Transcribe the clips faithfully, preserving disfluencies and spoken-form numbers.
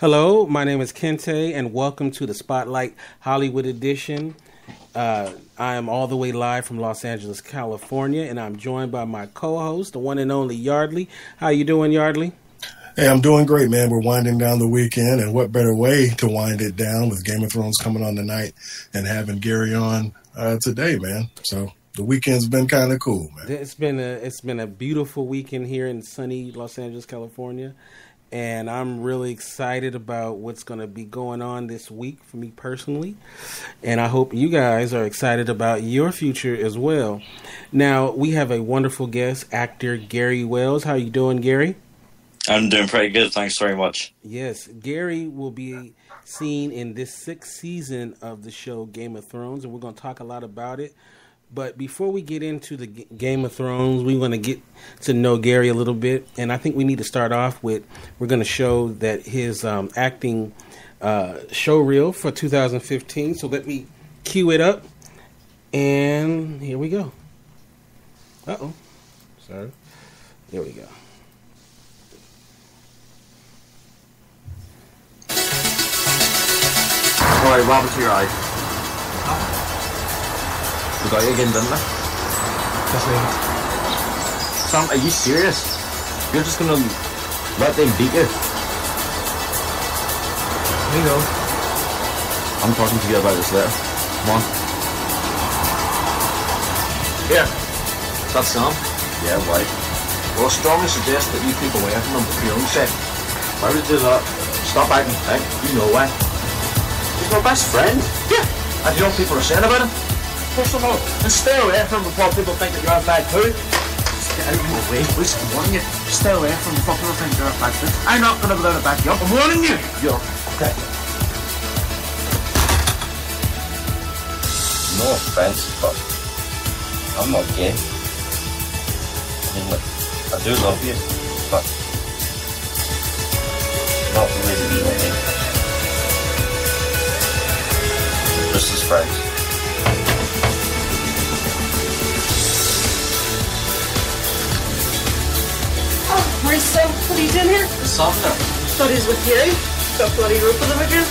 Hello, my name is Kinte, and welcome to the Spotlight Hollywood Edition. Uh, I am all the way live from Los Angeles, California, and I'm joined by my co-host, the one and only Yardley. How you doing, Yardley? Hey, I'm doing great, man. We're winding down the weekend, and what better way to wind it down with Game of Thrones coming on tonight and having Gary on uh, today, man. So the weekend's been kind of cool, man. It's been a it's been a beautiful weekend here in sunny Los Angeles, California. And I'm really excited about what's going to be going on this week for me personally. And I hope you guys are excited about your future as well. Now, we have a wonderful guest, actor Gary Wales. How you doing, Gary? I'm doing pretty good. Thanks very much. Yes, Gary will be seen in this sixth season of the show Game of Thrones. And we're going to talk a lot about it. But before we get into the Game of Thrones, we want to get to know Gary a little bit. And I think we need to start off with, we're going to show that his um, acting uh, show reel for two thousand fifteen. So let me cue it up. And here we go. Uh-oh. Sorry. There we go. All right, Robert, to your eyes. We got you again, didn't we? That's me. Sam, are you serious? You're just gonna let them beat you? There you go. I'm talking to you about this later. Come on. Here. That's Sam? Yeah, right. Well, I strongly suggest that you keep away from him for your own sake. Why would you do that? Stop acting thick. You know why. He's my best friend. Yeah. And you know what people are saying about him? First of all, and stay away from him before people think that you're a bad food. Just get out of my way, please, I'm warning you. Stay away from him before people think you're a bad food. I'm not going to be able to back you up, I'm warning you! You're okay. No offense, but I'm not gay. I mean, look, I do love you, but not really being gay. Just as friends. So, what are you doing here? The softer. Thought he was with you. Got bloody rope with him again.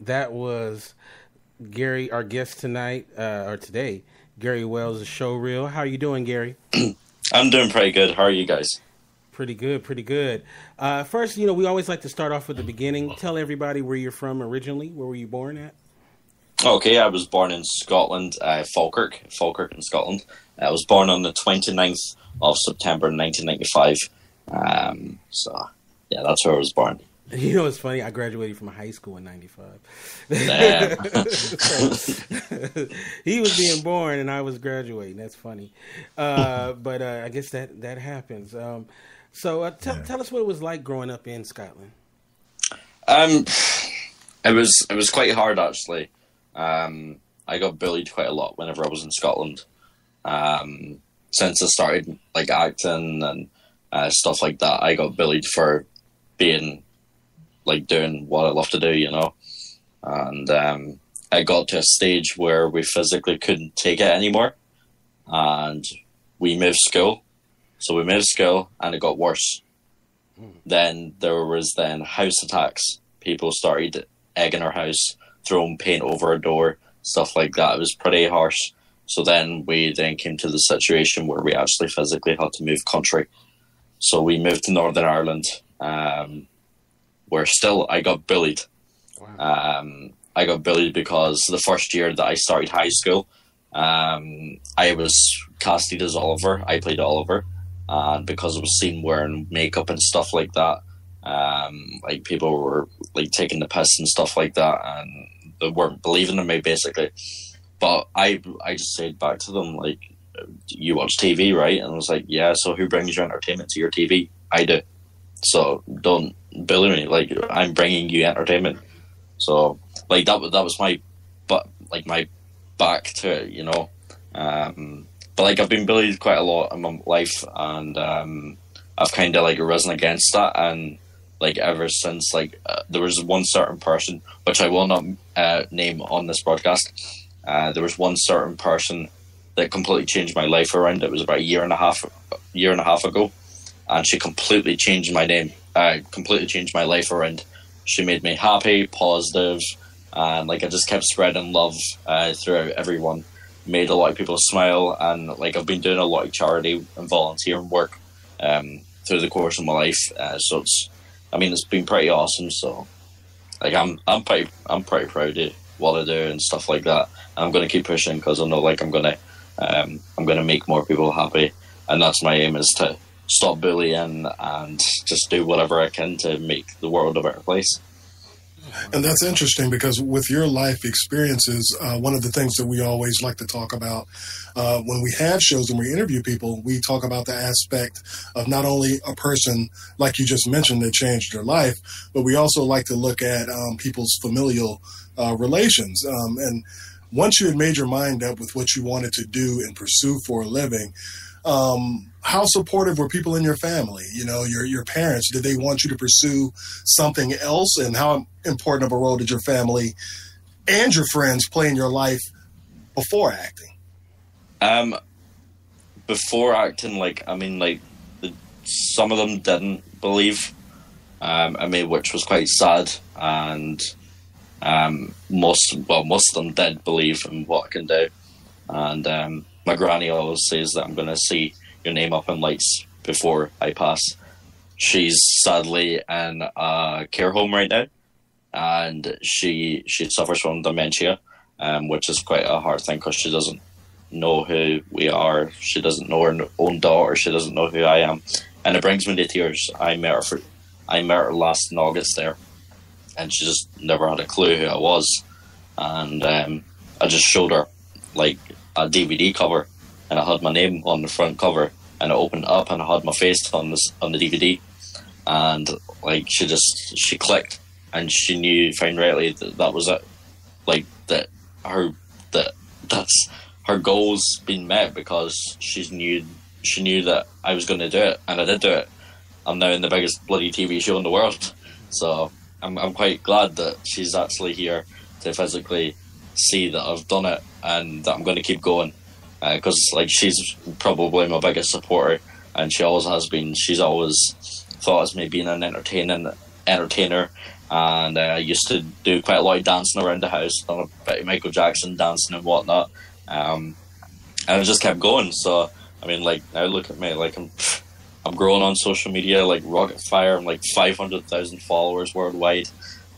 That was Gary, our guest tonight, uh, or today, Gary Wales' show reel. How are you doing, Gary? I'm doing pretty good. How are you guys? Pretty good, pretty good. Uh, first, you know, we always like to start off with the beginning. Tell everybody where you're from originally. Where were you born at? Okay, I was born in Scotland, uh, Falkirk, Falkirk in Scotland. I was born on the twenty-ninth of September nineteen ninety-five. Um, so, yeah, that's where I was born. You know, it's funny. I graduated from high school in ninety-five. So, he was being born and I was graduating. That's funny. Uh, but uh, I guess that, that happens. Um, so uh, t- yeah. tell us what it was like growing up in Scotland. Um, it was it was quite hard, actually. Um, I got bullied quite a lot whenever I was in Scotland. Um, since I started like acting and uh, stuff like that, I got bullied for being... like doing what I love to do, you know. And um, I got to a stage where we physically couldn't take it anymore. And we moved school. So we moved school and it got worse. Mm. Then there was then house attacks. People started egging our house, throwing paint over our door, stuff like that. It was pretty harsh. So then we then came to the situation where we actually physically had to move country. So we moved to Northern Ireland. Um, where still I got bullied. Wow. Um, I got bullied because the first year that I started high school, um, I was casted as Oliver. I played Oliver. And because I was seen wearing makeup and stuff like that, um, like people were like taking the piss and stuff like that. And they weren't believing in me, basically. But I I just said back to them, like, you watch T V, right? And I was like, yeah, so who brings your entertainment to your T V? I do. So don't bully me. Like, I'm bringing you entertainment. So, like, that, that was my, but like, my back to it, you know. Um, but, like, I've been bullied quite a lot in my life, and um, I've kind of, like, risen against that. And, like, ever since, like, uh, there was one certain person, which I will not uh, name on this broadcast, uh, there was one certain person that completely changed my life around. It was about a year and a half, year and a half ago, and she completely changed my name, uh, completely changed my life around. She made me happy, positive, and, like, I just kept spreading love uh, throughout everyone. Made a lot of people smile, and, like, I've been doing a lot of charity and volunteering work um, through the course of my life. Uh, so it's, I mean, it's been pretty awesome. So, like, I'm, I'm pretty, I'm pretty proud of what I do and stuff like that. And I'm gonna keep pushing because I know, like, I'm gonna, um, I'm gonna make more people happy, and that's my aim, is to stop bullying and just do whatever I can to make the world a better place. And that's interesting, because with your life experiences, uh, one of the things that we always like to talk about uh, when we have shows and we interview people, we talk about the aspect of not only a person, like you just mentioned, that changed their life, but we also like to look at um, people's familial uh, relations. Um, and once you had made your mind up with what you wanted to do and pursue for a living, Um, how supportive were people in your family? You know, your your parents, did they want you to pursue something else? And how important of a role did your family and your friends play in your life before acting? Um, before acting, like, I mean, like, the, some of them didn't believe, um, I mean, which was quite sad. And um, most, well, most of them did believe in what I can do. And, um, my granny always says that I'm going to see your name up in lights before I pass. She's sadly in a care home right now, and she she suffers from dementia, um, which is quite a hard thing because she doesn't know who we are. She doesn't know her own daughter. She doesn't know who I am. And it brings me to tears. I met her, for, I met her last in August there, and she just never had a clue who I was. And um, I just showed her, like, a D V D cover, and I had my name on the front cover, and I opened it up and I had my face on this on the D V D, and, like, she just she clicked, and she knew fine rightly that that was it, like, that her that that's her goals been met, because she knew she knew that I was going to do it, and I did do it. I'm now in the biggest bloody T V show in the world, so I'm I'm quite glad that she's actually here to physically see that I've done it and that I'm going to keep going, because uh, like, she's probably my biggest supporter, and she always has been. She's always thought as me being an entertaining entertainer, and uh, I used to do quite a lot of dancing around the house, done a bit of Michael Jackson dancing and whatnot, um, and I just kept going. So I mean, like, now look at me, like, I'm I'm growing on social media like rocket fire. I'm like five hundred thousand followers worldwide.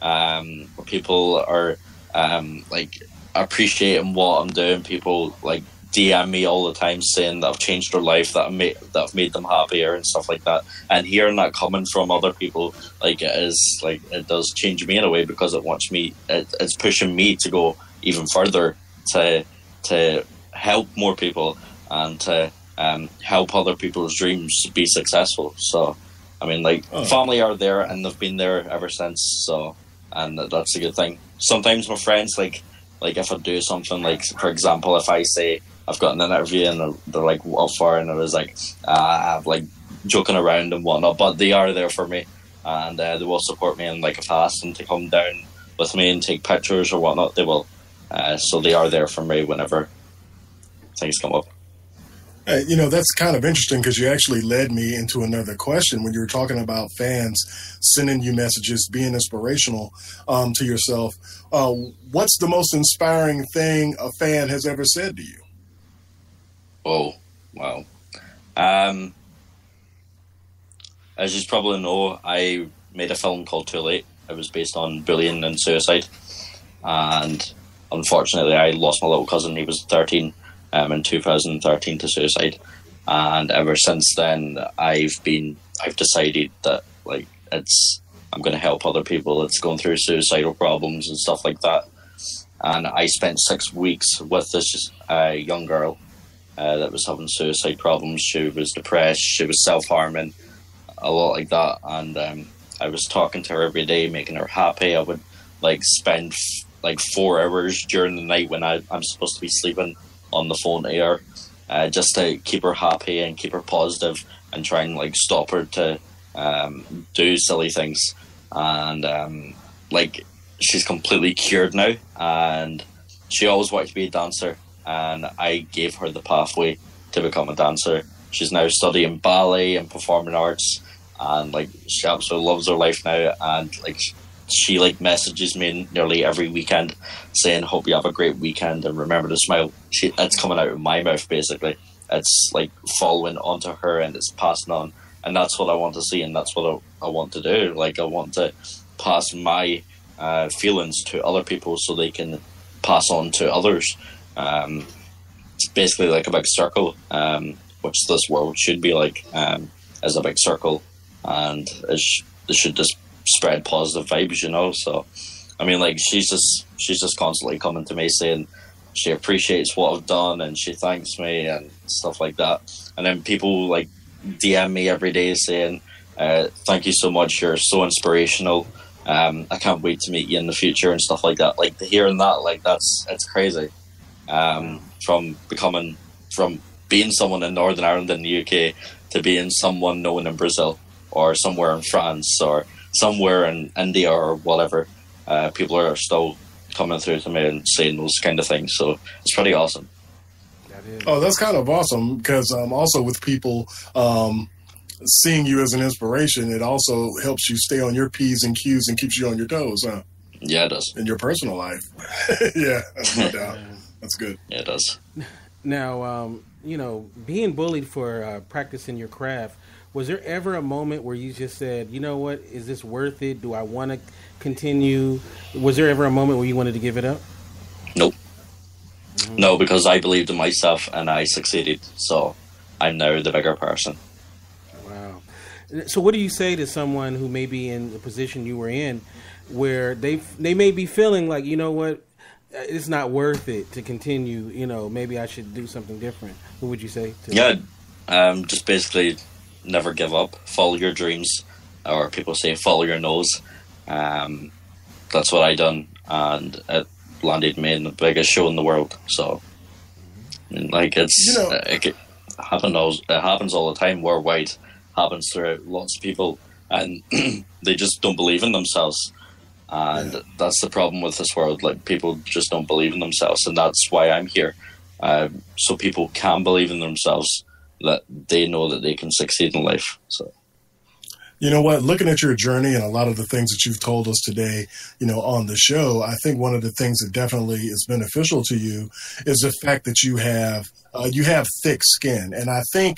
Um, people are um, like. appreciating what I'm doing. People, like, D M me all the time saying that I've changed their life, that I've made, that I've made them happier and stuff like that. And hearing that coming from other people, like, it is, like, it does change me in a way, because it wants me, it, it's pushing me to go even further, to to help more people, and to um, help other people's dreams be successful. So, I mean, like, oh. family are there, and they've been there ever since. So, and that's a good thing. Sometimes my friends, like, Like, if I do something, like, for example, if I say I've got an interview and they're like, what for? And I was like, ah, I'm, like, joking around and whatnot. But they are there for me, and uh, they will support me. And, like, if I ask them to come down with me and take pictures or whatnot, they will. Uh, so they are there for me whenever things come up. Uh, you know, that's kind of interesting, because you actually led me into another question when you were talking about fans sending you messages, being inspirational um, to yourself. Uh, what's the most inspiring thing a fan has ever said to you? Oh, wow. Um, as you probably know, I made a film called Too Late. It was based on bullying and suicide. And unfortunately, I lost my little cousin. He was thirteen. Um, in two thousand thirteen to suicide, and ever since then I've been I've decided that, like, it's I'm going to help other people that's going through suicidal problems and stuff like that, And I spent six weeks with this uh, young girl uh, that was having suicide problems. She was depressed. She was self-harming, a lot like that. And um, I was talking to her every day, making her happy. I would like spend like four hours during the night when I, I'm supposed to be sleeping on the phone to her, uh, just to keep her happy and keep her positive and try and like stop her to um, do silly things. And um, like... she's completely cured now, and she always wanted to be a dancer, and I gave her the pathway to become a dancer. She's now studying ballet and performing arts, and like she absolutely loves her life now. And like she like messages me nearly every weekend saying, hope you have a great weekend and remember to smile. She, it's coming out of my mouth, basically. It's like following onto her and it's passing on, and that's what I want to see, and that's what I, I want to do. Like I want to pass my Uh, feelings to other people so they can pass on to others. Um, it's basically like a big circle, um, which this world should be like, um, as a big circle, and it, sh- it should just spread positive vibes, you know. So, I mean, like she's just she's just constantly coming to me saying she appreciates what I've done and she thanks me and stuff like that. And then people like D M me every day saying, uh, "Thank you so much. You're so inspirational. Um, I can't wait to meet you in the future," and stuff like that. Like hearing that, like that's it's crazy. Um, from becoming, from being someone in Northern Ireland and the U K to being someone known in Brazil or somewhere in France or somewhere in India or whatever, uh, people are still coming through to me and saying those kind of things. So it's pretty awesome. Oh, that's kind of awesome, because um, also with people. Um, Seeing you as an inspiration, it also helps you stay on your P's and Q's and keeps you on your toes, huh? Yeah, it does. In your personal life. Yeah, that's no doubt. That's good. Yeah, it does. Now, um, you know, being bullied for uh, practicing your craft, was there ever a moment where you just said, you know what, is this worth it? Do I want to continue? Was there ever a moment where you wanted to give it up? Nope. Mm-hmm. No, because I believed in myself and I succeeded. So I'm now the bigger person. So what do you say to someone who may be in the position you were in, where they they may be feeling like, you know what, it's not worth it to continue, you know, maybe I should do something different? What would you say to yeah, them? Yeah, um, just basically never give up. Follow your dreams, or people say follow your nose. Um, that's what I done, and it landed me in the biggest show in the world. So, I mean, like, it's, you know, it, it, happen, it happens all the time worldwide. Happens throughout lots of people, and they just don't believe in themselves, and yeah. That's the problem with this world. Like, people just don't believe in themselves, and that's why I'm here, uh, so people can believe in themselves, that they know that they can succeed in life. So, you know what, looking at your journey and a lot of the things that you've told us today, you know, on the show, I think one of the things that definitely is beneficial to you is the fact that you have uh, you have thick skin, and I think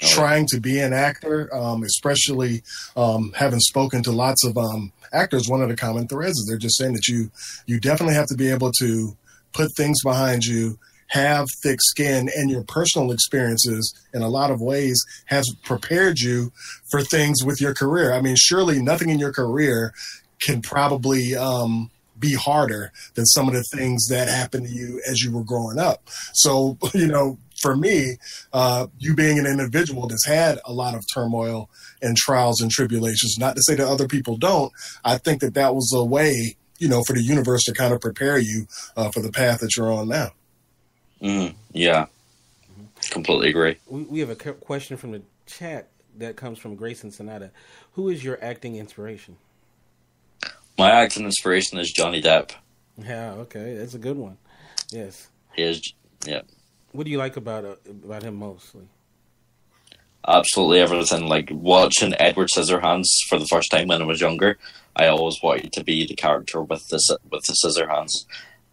trying to be an actor, um, especially um, having spoken to lots of um, actors, one of the common threads is they're just saying that you you definitely have to be able to put things behind you, have thick skin, and your personal experiences in a lot of ways has prepared you for things with your career. I mean, surely nothing in your career can probably um, be harder than some of the things that happened to you as you were growing up. So, you know, for me, uh, you being an individual that's had a lot of turmoil and trials and tribulations, not to say that other people don't, I think that that was a way, you know, for the universe to kind of prepare you uh, for the path that you're on now. Mm, yeah, mm-hmm. Completely agree. We, we have a question from the chat that comes from Grayson Sonata. Who is your acting inspiration? My acting inspiration is Johnny Depp. Yeah, okay, that's a good one. Yes. He is, yeah. What do you like about uh, about him mostly? Absolutely everything. Like watching Edward Scissorhands for the first time when I was younger, I always wanted to be the character with the with the Scissorhands,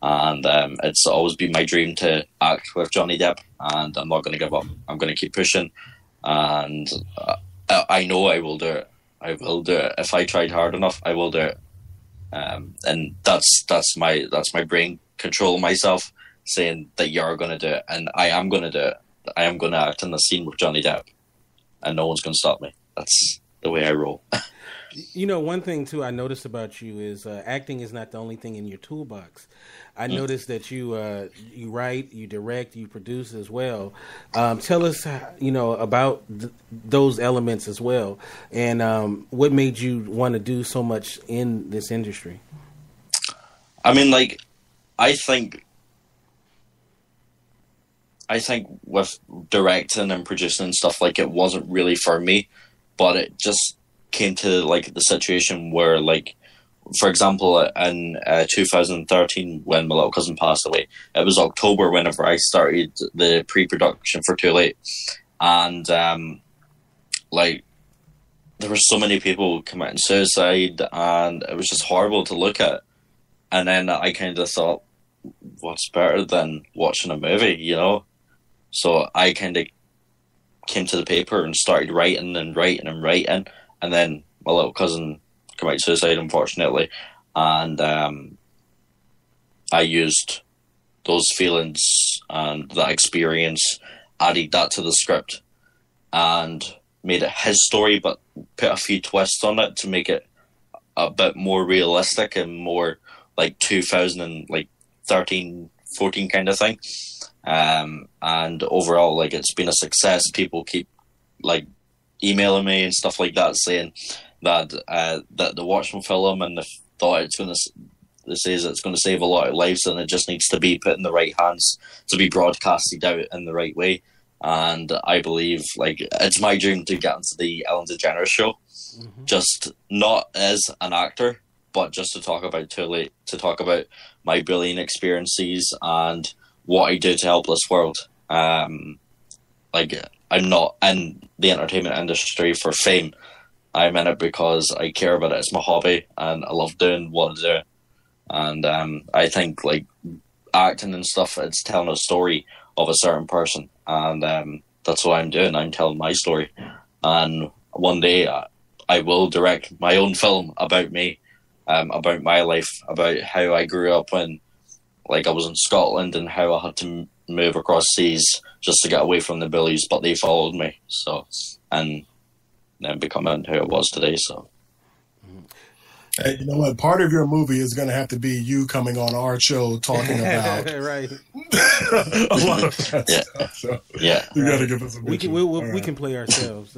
and um, it's always been my dream to act with Johnny Depp. And I'm not going to give up. I'm going to keep pushing, and uh, I know I will do it. I will do it if I tried hard enough. I will do it. Um, and that's that's my that's my brain controlling myself, saying that you're going to do it, and I am going to do it. I am going to act in the scene with Johnny Depp, and no one's going to stop me. That's the way I roll. You know, one thing, too, I noticed about you is uh, acting is not the only thing in your toolbox. I mm. noticed that you uh, you write, you direct, you produce as well. Um, tell us, you know, about th- those elements as well. And um, what made you want to do so much in this industry? I mean, like, I think... I think with directing and producing and stuff, like, it wasn't really for me, but it just came to, like, the situation where, like, for example, in uh, two thousand thirteen, when my little cousin passed away, it was October whenever I started the pre-production for Too Late, and, um, like, there were so many people committing suicide, and it was just horrible to look at, and then I kind of thought, what's better than watching a movie, you know? So I kind of came to the paper and started writing and writing and writing. And then my little cousin committed suicide, unfortunately. And um, I used those feelings and that experience, added that to the script and made it his story, but put a few twists on it to make it a bit more realistic and more like two thousand, like, thirteen, fourteen kind of thing. Um, and overall, like, it's been a success. People keep, like, emailing me and stuff like that, saying that uh, that they watched my film and they thought it's going to, they say it's going to save a lot of lives, and it just needs to be put in the right hands to be broadcasted out in the right way. And I believe, like, it's my dream to get into the Ellen DeGeneres show, mm-hmm. just not as an actor, but just to talk about Too Late, to talk about my bullying experiences and what I do to help this world. Um, like, I'm not in the entertainment industry for fame. I'm in it because I care about it. It's my hobby, and I love doing what I do. And um, I think, like, acting and stuff, it's telling a story of a certain person. And um, that's what I'm doing. I'm telling my story. And one day I, I will direct my own film about me. Um, about my life, about how I grew up when, like, I was in Scotland and how I had to m- move across seas just to get away from the bullies, but they followed me, so, and then becoming who it was today, so. Hey, you know what? Part of your movie is going to have to be you coming on our show talking about right. a lot of that yeah. stuff. So yeah, you right. got to give us a we can, we, we, we right. can play ourselves,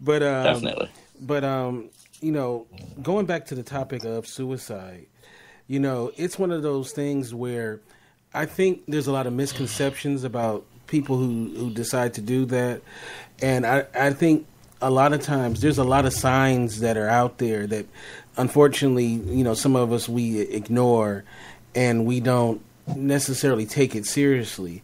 but um, definitely. But um. You know, going back to the topic of suicide, you know, it's one of those things where I think there's a lot of misconceptions about people who, who decide to do that. And I, I think a lot of times there's a lot of signs that are out there that, unfortunately, you know, some of us, we ignore and we don't necessarily take it seriously.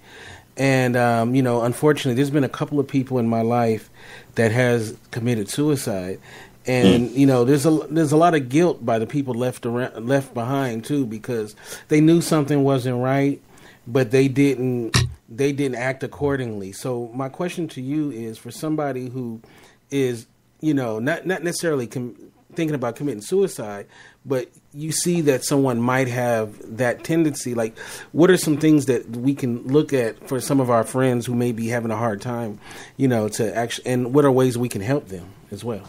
And, um, you know, unfortunately, there's been a couple of people in my life that has committed suicide. And, you know, there's a there's a lot of guilt by the people left around, left behind, too, because they knew something wasn't right, but they didn't they didn't act accordingly. So my question to you is, for somebody who is, you know, not, not necessarily com- thinking about committing suicide, but you see that someone might have that tendency, like, what are some things that we can look at for some of our friends who may be having a hard time, you know, to actually, and what are ways we can help them as well?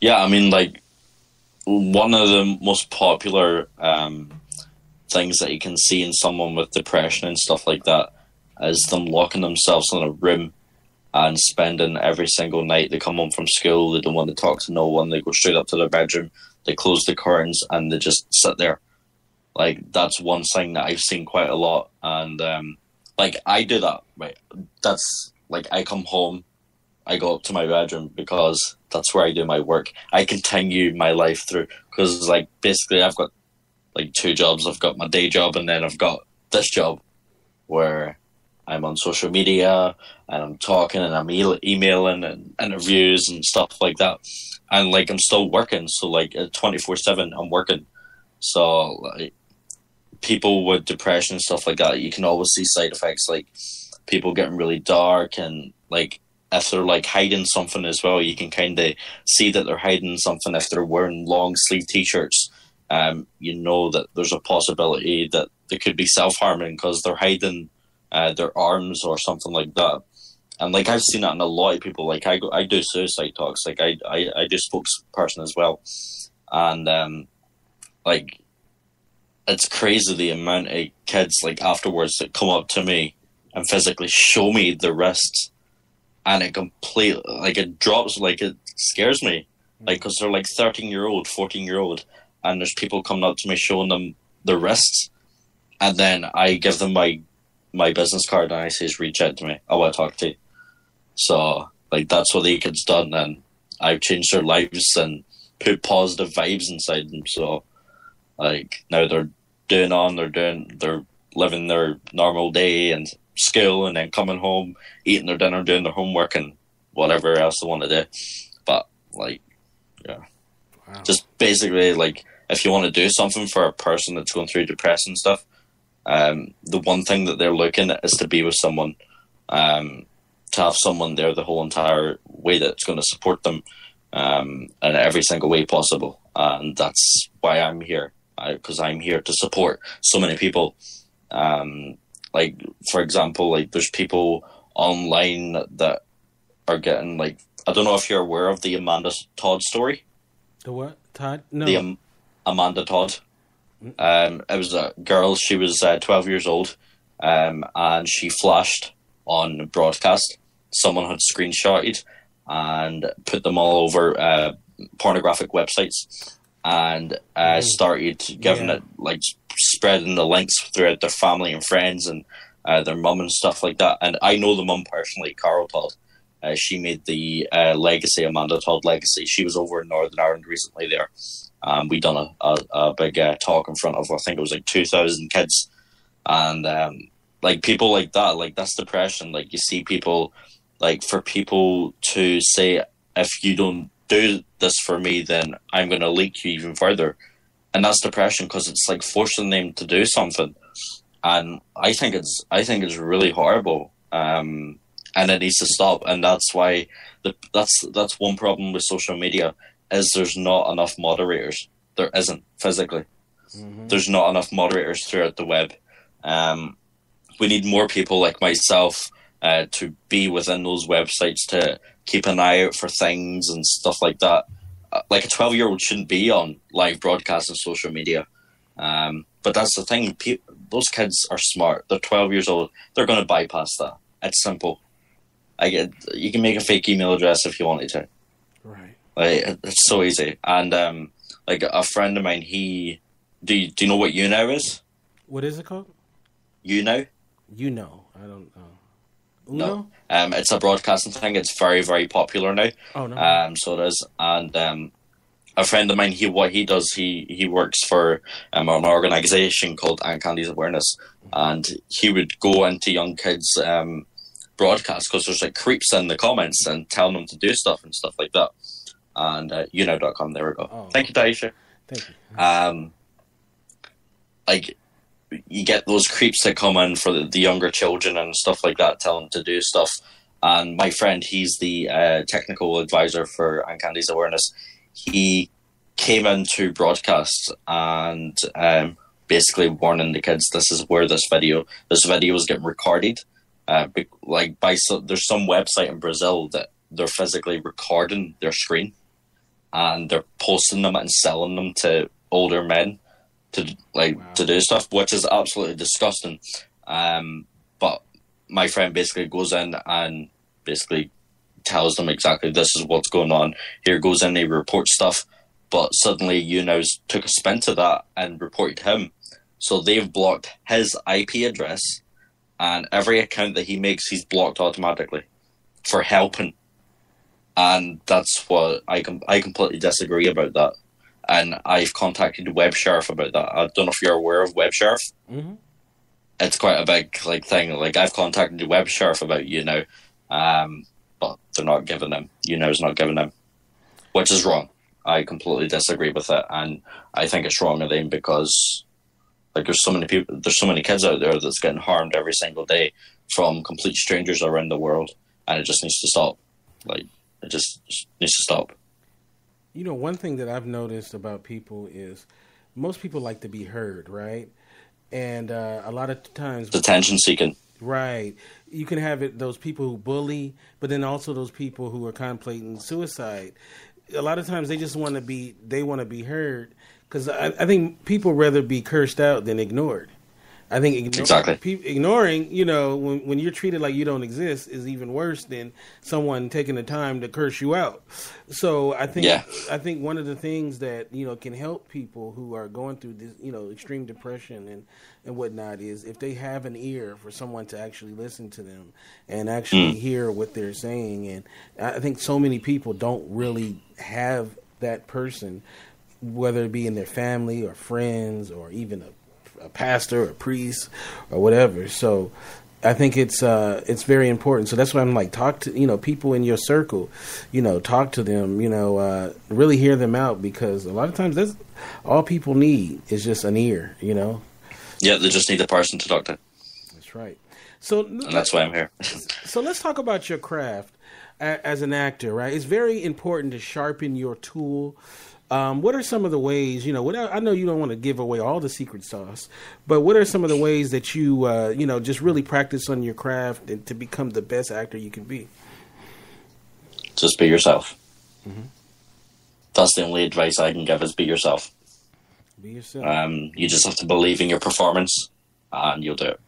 Yeah, I mean, like, one of the most popular um, things that you can see in someone with depression and stuff like that is them locking themselves in a room and spending every single night. They come home from school, they don't want to talk to no one, they go straight up to their bedroom, they close the curtains, and they just sit there. Like, that's one thing that I've seen quite a lot. And, um, like, I do that, right? That's, like, I come home, I go up to my bedroom because that's where I do my work. I continue my life through because, like, basically I've got, like, two jobs. I've got my day job and then I've got this job where I'm on social media and I'm talking and I'm e- emailing and interviews and stuff like that. And, like, I'm still working. So, like, twenty-four seven, I'm working. So, like, people with depression and stuff like that, you can always see side effects, like people getting really dark and, like, if they're, like, hiding something as well, you can kind of see that they're hiding something. If they're wearing long sleeve t-shirts, um, you know that there's a possibility that they could be self-harming because they're hiding uh, their arms or something like that. And like I've seen that in a lot of people. Like I go, I do suicide talks. Like I, I, I do spokesperson as well, and um, like it's crazy the amount of kids like afterwards that come up to me and physically show me the wrists, and it completely like it drops. Like it scares me. Like because they're like thirteen year old, fourteen year old, and there's people coming up to me showing them their wrists, and then I give them my my business card and I says, reach out to me. I want to talk to you. So, like, that's what the kids done, and I've changed their lives and put positive vibes inside them. So, like, now they're doing on, they're doing, they're living their normal day and school, and then coming home, eating their dinner, doing their homework, and whatever else they want to do. But, like, yeah, wow. Just basically, like, if you want to do something for a person that's going through depression stuff, um, the one thing that they're looking at is to be with someone. Um, to have someone there the whole entire way that's going to support them um, in every single way possible. Uh, and that's why I'm here, because I'm here to support so many people. Um, like, for example, like there's people online that are getting, like, I don't know if you're aware of the Amanda Todd story. The what? Todd? No. The um, Amanda Todd. Um, it was a girl, she was uh, twelve years old, um, and she flashed on broadcast. Someone had screenshotted and put them all over uh, pornographic websites, and uh, started giving yeah. it, like spreading the links throughout their family and friends and uh, their mum and stuff like that. And I know the mum personally, Carol Todd. Uh, she made the uh, legacy, Amanda Todd legacy. She was over in Northern Ireland recently there. Um, we done a, a, a big uh, talk in front of, I think it was like two thousand kids. And um, like people like that, like that's depression. Like you see people, like for people to say, if you don't do this for me, then I'm going to leak you even further. And that's depression, because it's like forcing them to do something. And I think it's, I think it's really horrible. Um, and it needs to stop. And that's why the, that's, that's one problem with social media. Is there's not enough moderators. There isn't, physically. Mm-hmm. There's not enough moderators throughout the web. Um, we need more people like myself uh, to be within those websites, to keep an eye out for things and stuff like that. Uh, like a twelve-year-old shouldn't be on live broadcasts and social media. Um, but that's the thing. People, those kids are smart. They're twelve years old. They're going to bypass that. It's simple. I get, you can make a fake email address if you wanted to. Right. Like, it's so easy. And um, like a friend of mine, he do you, do you know what YouNow is? What is it called? YouNow. YouNow. I don't know. Uno? No. Um, it's a broadcasting thing. It's very very popular now. Oh no. Um, so it is. And um, a friend of mine, he what he does, he he works for um an organisation called Aunt Candy's Awareness, mm-hmm. and he would go into young kids um broadcasts, because there's like creeps in the comments and telling them to do stuff and stuff like that. And uh, you know dot com, there we go. Oh. Thank you, Daisha. Thank you. Um, like, you get those creeps that come in for the, the younger children and stuff like that, tell them to do stuff. And my friend, he's the uh, technical advisor for Aunt Candy's Awareness. He came into broadcasts and um, basically warning the kids, this is where this video, this video is getting recorded. Uh, be, like by so, there's some website in Brazil that they're physically recording their screen. And they're posting them and selling them to older men to like wow. to do stuff, which is absolutely disgusting. Um, but my friend basically goes in and basically tells them exactly this is what's going on. Here goes in, they report stuff, but suddenly YouNow took a spin to that and reported him. So they've blocked his I P address, and every account that he makes, he's blocked automatically for helping. And that's what I com- I completely disagree about that. And I've contacted Web Sheriff about that. I don't know if you're aware of Web Sheriff. Mm-hmm. It's quite a big like thing. Like I've contacted Web Sheriff about YouNow, um, but they're not giving them. YouNow's not giving them, which is wrong. I completely disagree with it, and I think it's wrong of them, because like there's so many people, there's so many kids out there that's getting harmed every single day from complete strangers around the world, and it just needs to stop. Like. It just needs to stop. You know, one thing that I've noticed about people is most people like to be heard, right? And uh, a lot of times... Attention seeking. Right. You can have it, those people who bully, but then also those people who are contemplating suicide. A lot of times they just want to be, they want to be heard, because I, I think people rather be cursed out than ignored. I think ignoring, exactly. pe- ignoring, you know, when, when you're treated like you don't exist is even worse than someone taking the time to curse you out. So I think, yeah. I think one of the things that, you know, can help people who are going through this, you know, extreme depression and, and whatnot is if they have an ear for someone to actually listen to them and actually mm. hear what they're saying. And I think so many people don't really have that person, whether it be in their family or friends or even a a pastor or a priest or whatever. So I think it's, uh, it's very important. So that's why I'm like, talk to, you know, people in your circle, you know, talk to them, you know, uh, really hear them out, because a lot of times that's all people need is just an ear, you know? Yeah. They just need a person to talk to. That's right. So and that's why I'm here. So let's talk about your craft as an actor, right? It's very important to sharpen your tool. Um, what are some of the ways, you know, what, I know you don't want to give away all the secret sauce, but what are some of the ways that you, uh, you know, just really practice on your craft and to become the best actor you can be? Just be yourself. Mm-hmm. That's the only advice I can give is be yourself. Be yourself. Um, you just have to believe in your performance and you'll do it.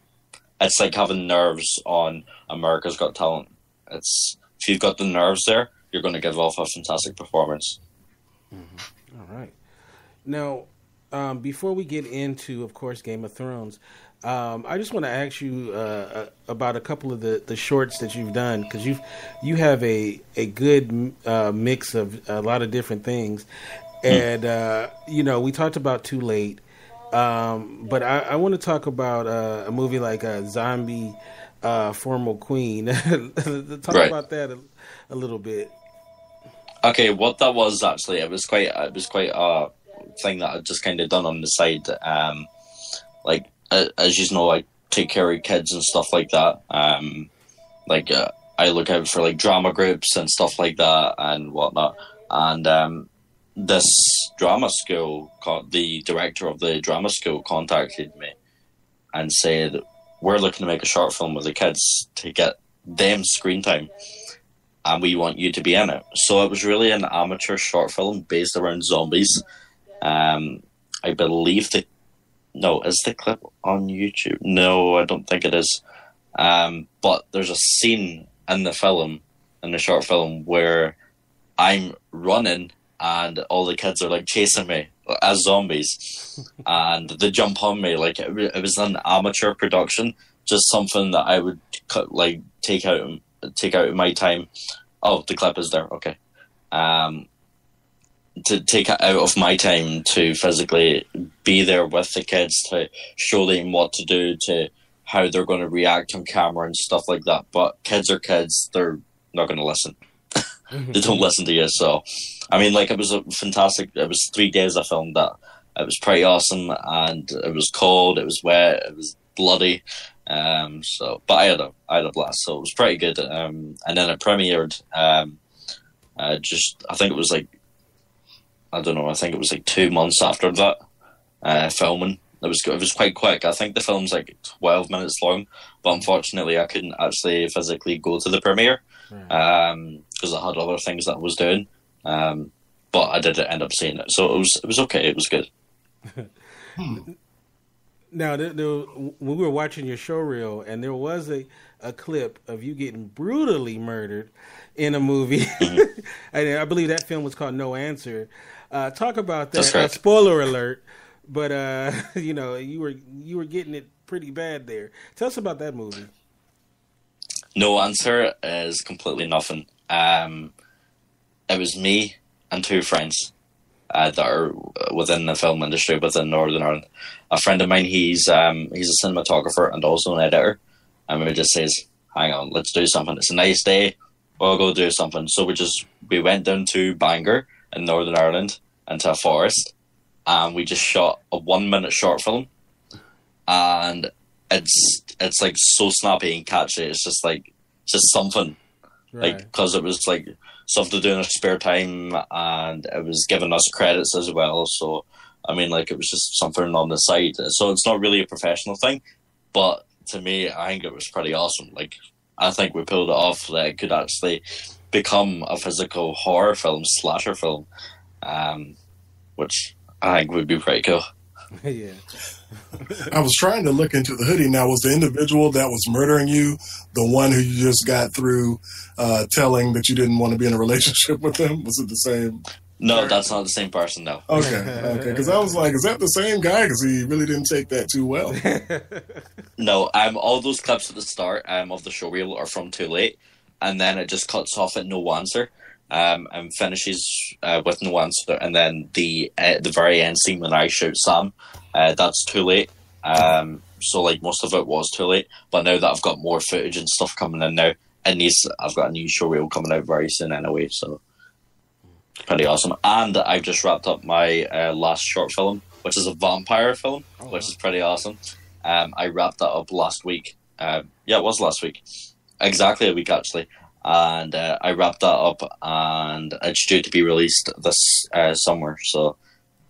It's like having nerves on America's Got Talent. It's, if you've got the nerves there, you're going to give off a fantastic performance. Mm-hmm. All right. Now, um, before we get into, of course, Game of Thrones, um, I just want to ask you uh, about a couple of the, the shorts that you've done, because you've you have a a good uh, mix of a lot of different things, and uh, you know we talked about Too Late, um, but I, I want to talk about uh, a movie like a Zombie uh, Formal Queen. Talk right. about that a, a little bit. Okay, what that was actually, it was quite, it was quite a thing that I just kind of done on the side. Um, like as you know, I take care of kids and stuff like that. Um, like uh, I look out for like drama groups and stuff like that and whatnot. And um, this drama school, the director of the drama school contacted me and said, "We're looking to make a short film with the kids to get them screen time. And we want you to be in it." So it was really an amateur short film based around zombies. Um, I believe the... No, is the clip on YouTube? No, I don't think it is. Um, but there's a scene in the film, in the short film, where I'm running and all the kids are like chasing me as zombies. And they jump on me. Like it, it was an amateur production, just something that I would cut, like take out and take out my time. Oh, the clip is there. Okay. Um, to take out of my time to physically be there with the kids, to show them what to do, to how they're going to react on camera and stuff like that. But kids are kids. They're not going to listen. They don't listen to you. So, I mean, like it was a fantastic, it was three days I filmed that. It was pretty awesome. And it was cold. It was wet. It was bloody. Um, so, but I had a, I had a blast, so it was pretty good. Um, and then it premiered, um, uh, just, I think it was like, I don't know, I think it was like two months after that, uh, filming. It was, it was quite quick. I think the film's like twelve minutes long, but unfortunately I couldn't actually physically go to the premiere, um, because I had other things that I was doing. Um, but I did end up seeing it. So it was, it was okay. It was good. hmm. Now, the, the, when we were watching your show reel, and there was a, a clip of you getting brutally murdered in a movie. And I believe that film was called No Answer. Uh, talk about that. That's right. Uh, spoiler alert. But, uh, you know, you were you were getting it pretty bad there. Tell us about that movie. No Answer is completely nothing. Um, it was me and two friends. Uh, that are within the film industry within Northern Ireland. A friend of mine, he's um, he's a cinematographer and also an editor. And we just says, "Hang on, let's do something. It's a nice day. We'll go do something." So we just we went down to Bangor in Northern Ireland into a forest, and we just shot a one minute short film. And it's it's like so snappy and catchy. It's just like it's just something, right. Like because it was like. Stuff to do in our spare time, and it was giving us credits as well. So, I mean, like, it was just something on the side. So it's not really a professional thing, but to me, I think it was pretty awesome. Like, I think we pulled it off that it could actually become a physical horror film, slasher film, um, which I think would be pretty cool. Yeah. I was trying to look into the hoodie. Now, was the individual that was murdering you the one who you just got through uh, telling that you didn't want to be in a relationship with them? Was it the same? No, person? That's not the same person, no. Okay, okay. Because I was like, is that the same guy? Because he really didn't take that too well. No, um, all those clips at the start um, of the showreel are from Too Late, and then it just cuts off at No Answer. Um, and finishes uh, with No Answer, and then the uh, the very end scene when I shoot Sam, uh, that's Too Late. Um, so like most of it was Too Late, but now that I've got more footage and stuff coming in now, and these I've got a new showreel coming out very soon anyway, so pretty awesome. And I've just wrapped up my uh, last short film, which is a vampire film, oh, which wow. is pretty awesome. Um, I wrapped that up last week. Um, yeah, it was last week, exactly a week actually. And uh, I wrapped that up, and it's due to be released this uh, summer, so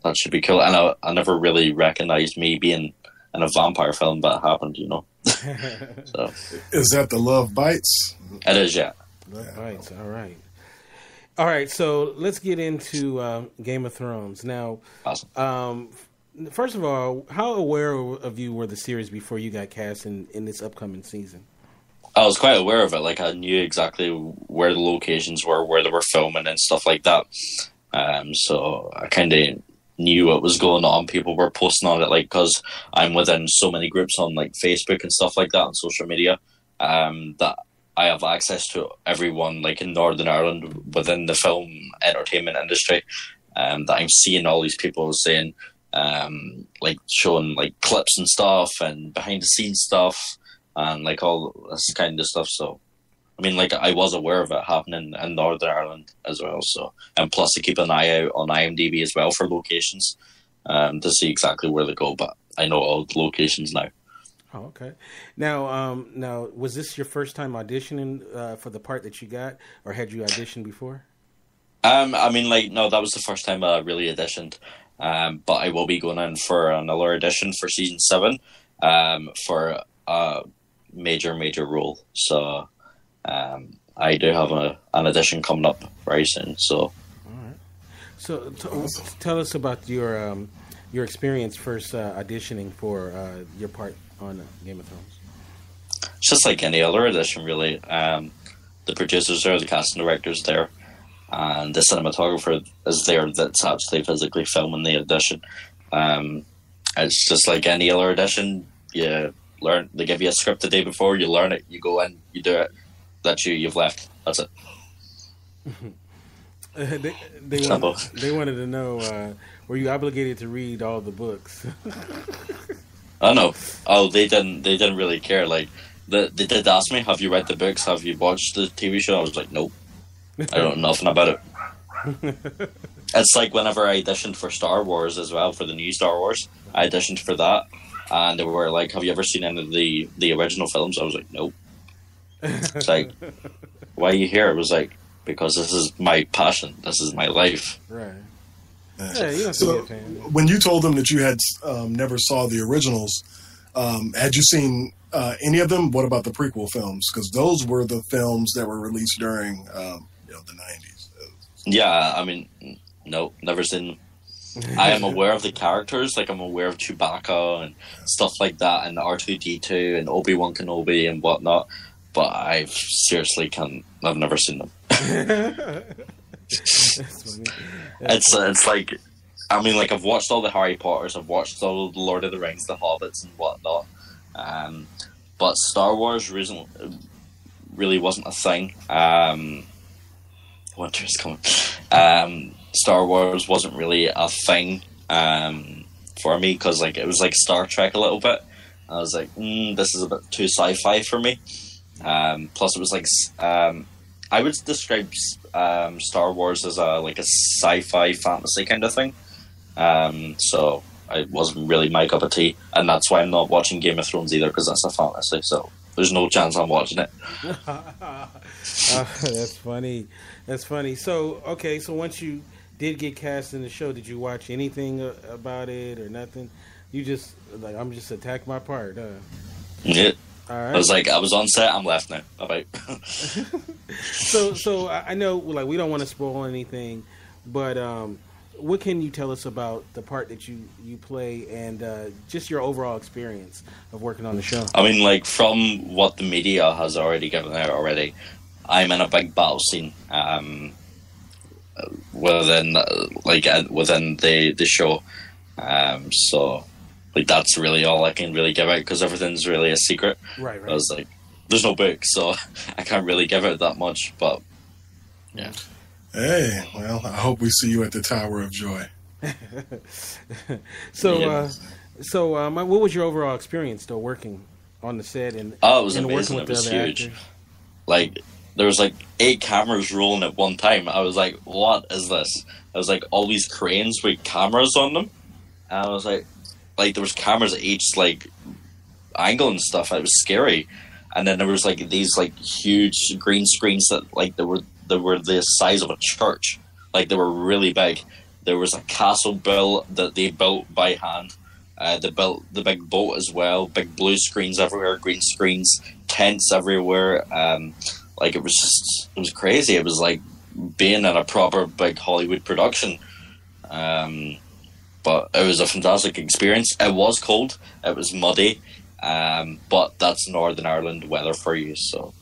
that should be cool. And I, I never really recognised me being in a vampire film, but it happened, you know. So. Is that the Love Bites? It is, yeah. Love Bites, all right. All right, so let's get into uh, Game of Thrones. Now, awesome. um, first of all, how aware of you were the series before you got cast in, in this upcoming season? I was quite aware of it. Like, I knew exactly where the locations were, where they were filming and stuff like that. Um, so I kind of knew what was going on. People were posting on it, like, because I'm within so many groups on, like, Facebook and stuff like that on social media, um, that I have access to everyone, like, in Northern Ireland within the film entertainment industry, um, that I'm seeing all these people saying, um, like, showing, like, clips and stuff and behind-the-scenes stuff, and like all this kind of stuff. So, I mean, like, I was aware of it happening in Northern Ireland as well. So, and plus I keep an eye out on I M D B as well for locations um, to see exactly where they go. But I know all the locations now. Oh, okay. Now, um, now, was this your first time auditioning uh, for the part that you got, or had you auditioned before? Um, I mean, like, no, that was the first time I really auditioned. Um, but I will be going in for another audition for season seven um, for uh. major major role, so um I do have a an audition coming up very soon. So all right, so t tell us about your um your experience first uh, auditioning for uh your part on uh, Game of Thrones. It's just like any other audition, really. Um the producers are, the casting directors there, and the cinematographer is there that's actually physically filming the audition. Um it's just like any other audition. Yeah, learn, they give you a script the day before, you learn it, you go in, you do it, that's you, you've left, that's it. they, they, wanted, they wanted to know, uh, were you obligated to read all the books? I know. Oh, they didn't, they didn't really care. Like, they, they did ask me, have you read the books, have you watched the T V show? I was like, nope, I don't know nothing about it. It's like whenever I auditioned for Star Wars as well, for the new Star Wars, I auditioned for that. And they were like, have you ever seen any of the, the original films? I was like, nope. It's like, why are you here? It was like, because this is my passion. This is my life. Right. Yeah, you don't so get paid. When you told them that you had um, never saw the originals, um, had you seen uh, any of them? What about the prequel films? Because those were the films that were released during um, you know, the nineties. Yeah, I mean, no, never seen them. I am aware of the characters, like I'm aware of Chewbacca and stuff like that, and R two D two and Obi-Wan Kenobi and whatnot, but I seriously can't, I've never seen them. it's it's like, I mean, like I've watched all the Harry Potters, I've watched all the Lord of the Rings, the Hobbits and whatnot, um, but Star Wars reason, really wasn't a thing. Um, winter is coming. Um, Star Wars wasn't really a thing um, for me, because like it was like Star Trek a little bit. I was like, mm, this is a bit too sci-fi for me. Um, plus, it was like um, I would describe um, Star Wars as a like a sci-fi fantasy kind of thing. Um, so it wasn't really my cup of tea, and that's why I'm not watching Game of Thrones either, because that's a fantasy. So there's no chance I'm watching it. uh, that's funny. That's funny. So okay, so once you did get cast in the show, did you watch anything about it or nothing? You just like, I'm just attack my part. Uh. Yeah, Right. I was like, I was on set. I'm left now. Bye bye. so, so I know, like, we don't want to spoil anything, but um, what can you tell us about the part that you you play and uh, just your overall experience of working on the show? I mean, like, from what the media has already given out already, I'm in a big battle scene um, within like within the the show, um, so. Like, that's really all I can really give out because everything's really a secret. Right, right. I was like, there's no book, so I can't really give out that much, but yeah. Hey, well, I hope we see you at the Tower of Joy. so, yeah. uh, so um, what was your overall experience, though, working on the set? And, oh, it was and amazing. It was huge. Actors? Like, there was like eight cameras rolling at one time. I was like, what is this? I was like, all these cranes with cameras on them. And I was like, Like, there was cameras at each, like, angle and stuff. It was scary. And then there was, like, these, like, huge green screens that, like, they were they were the size of a church. Like, they were really big. There was a castle built that they built by hand. Uh, they built the big boat as well. Big blue screens everywhere, green screens, tents everywhere. Um, like, it was just, it was crazy. It was, like, being in a proper big Hollywood production. Um... But it was a fantastic experience. It was cold. It was muddy. Um, but that's Northern Ireland weather for you. So,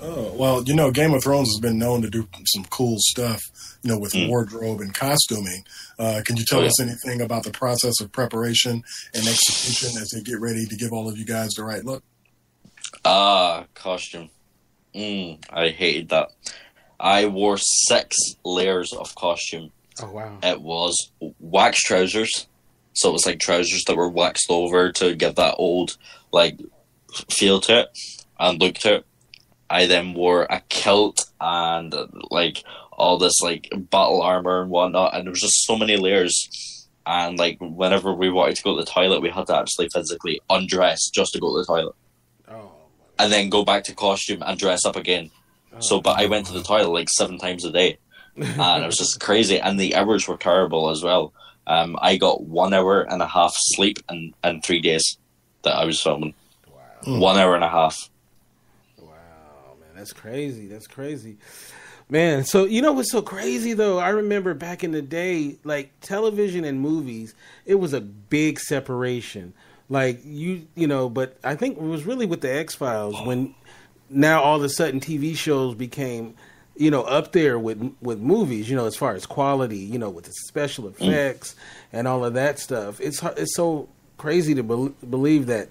oh, well, you know, Game of Thrones has been known to do some cool stuff, you know, with mm. wardrobe and costuming. Uh, can you tell oh, yeah. us anything about the process of preparation and execution as they get ready to give all of you guys the right look? Ah, costume. Mm, I hated that. I wore six layers of costume. Oh, wow. It was wax trousers, so it was like trousers that were waxed over to give that old like feel to it and look to it. I then wore a kilt and like all this like battle armor and whatnot, and there was just so many layers. And like whenever we wanted to go to the toilet, we had to actually physically undress just to go to the toilet. Oh. And then go back to costume and dress up again. Oh, so, but I went to the toilet like seven times a day. And it was just crazy, and the hours were terrible as well. Um, I got one hour and a half sleep in, in three days that I was filming. Wow. One hour and a half. Wow, man, that's crazy. That's crazy, man. So you know what's so crazy though? I remember back in the day, like television and movies, it was a big separation. Like you, you know, but I think it was really with the X-Files when now all of a sudden T V shows became, you know, up there with with movies, you know, as far as quality, you know, with the special effects mm. and all of that stuff. It's it's so crazy to be, believe that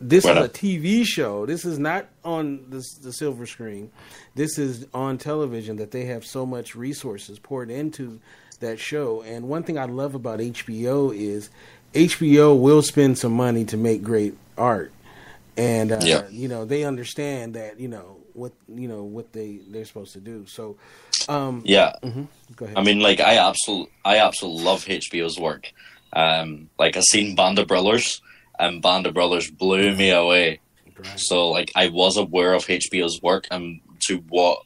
this well, is a T V show. This is not on the, the silver screen. This is on television, that they have so much resources poured into that show. And one thing I love about H B O is H B O will spend some money to make great art. And, uh, yeah. you know, they understand that, you know, what you know what they they're supposed to do. So um yeah mm-hmm. Go ahead. I mean, like, i absolutely i absolutely love H B O's work. um like I seen Band of Brothers, and Band of Brothers blew me away. Right. So like I was aware of H B O's work and to what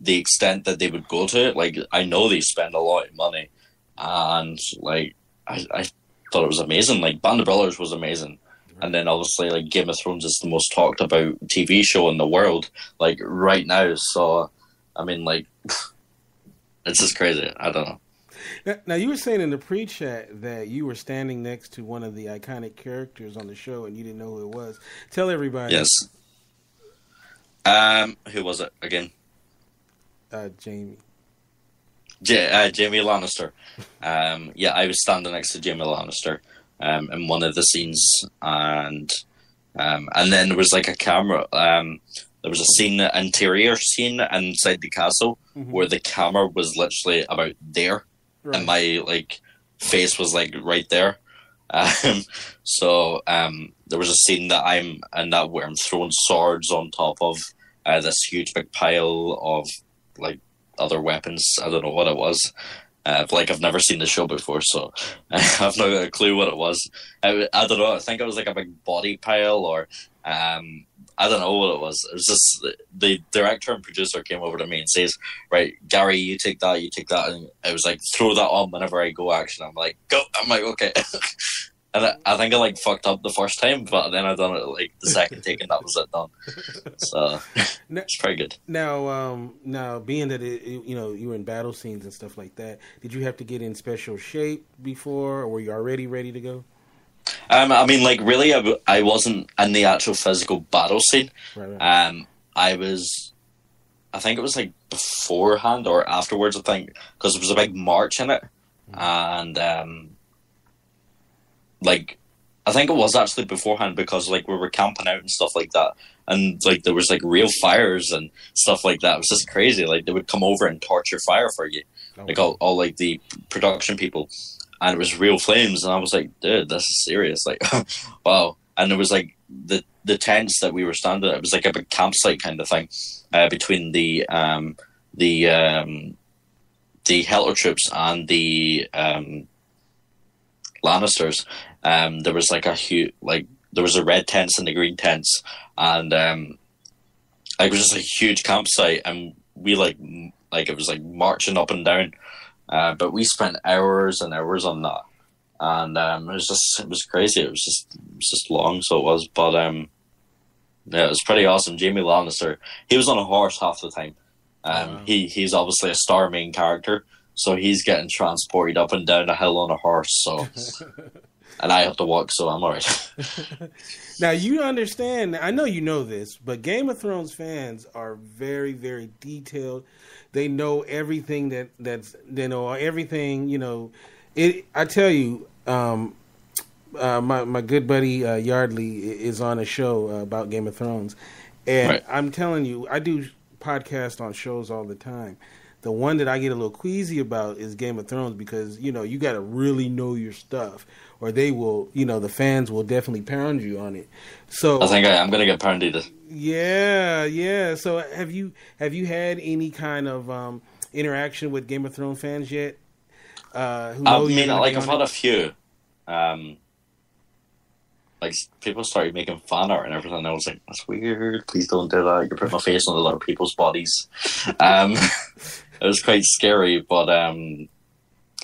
the extent that they would go to it. Like I know they spend a lot of money, and like i, I thought it was amazing. Like Band of Brothers was amazing. And then obviously, like, Game of Thrones is the most talked about T V show in the world, like, right now. So, I mean, like, it's just crazy. I don't know. Now, now, you were saying in the pre-chat that you were standing next to one of the iconic characters on the show and you didn't know who it was. Tell everybody. Yes. Um, who was it again? Uh, Jamie. J- uh, Jamie Lannister. um, yeah, I was standing next to Jamie Lannister. Um, in one of the scenes, and um, and then there was like a camera. Um, there was a scene, interior scene inside the castle, mm-hmm. where the camera was literally about there, right. and my like face was like right there. Um, so um, there was a scene that I'm and that where I'm throwing swords on top of uh, this huge big pile of like other weapons. I don't know what it was. Uh, like, I've never seen the show before, so I've not got a clue what it was. I, I don't know. I think it was like a big body pile, or um, I don't know what it was. It was just the director and producer came over to me and says, right, Gary, you take that, you take that. And I was like, throw that on whenever I go action. I'm like, go. I'm like, okay. And I, I think I like fucked up the first time, but then I done it like the second take, and that was it done. So now, it's pretty good. Now, um, now being that it, you know, you were in battle scenes and stuff like that, did you have to get in special shape before, or were you already ready to go? Um, I mean, like really, I, I wasn't in the actual physical battle scene. Right, right. Um, I was, I think it was like beforehand or afterwards. I think because there was a big march in it, mm-hmm. and. Um, Like, I think it was actually beforehand because, like, we were camping out and stuff like that. And, like, there was, like, real fires and stuff like that. It was just crazy. Like, they would come over and torch your fire for you. Oh. Like, all, all, like, the production people. And it was real flames. And I was like, dude, this is serious. Like, wow. And there was, like, the, the tents that we were standing at. It was, like, a big campsite kind of thing uh, between the um, the, um, the Helter Troops and the um, Lannisters. Um, there was like a huge, like there was a red tents and the green tents, and um, like, it was just a huge campsite, and we like m- like it was like marching up and down, uh, but we spent hours and hours on that, and um, it was just it was crazy. It was just it was just long, so it was, but um, yeah, it was pretty awesome. Jamie Lannister, he was on a horse half the time. Um, wow. he he's obviously a star main character, so he's getting transported up and down a hill on a horse. So. And I have to walk, so I'm all right. Now, you understand, I know you know this, but Game of Thrones fans are very, very detailed. They know everything that, that's, they know everything, you know. It. I tell you, um, uh, my, my good buddy uh, Yardley is on a show uh, about Game of Thrones. And right. I'm telling you, I do podcasts on shows all the time. The one that I get a little queasy about is Game of Thrones because, you know, you got to really know your stuff. Or they will, you know, the fans will definitely pound you on it. So I think I, I'm going to get pounded. Yeah, yeah. So have you have you had any kind of um, interaction with Game of Thrones fans yet? Uh, who I mean, like I've had it? a few. Um, like people started making fan art and everything. And I was like, that's weird. Please don't do that. You're putting my face on other people's bodies. Um, it was quite scary, but. Um,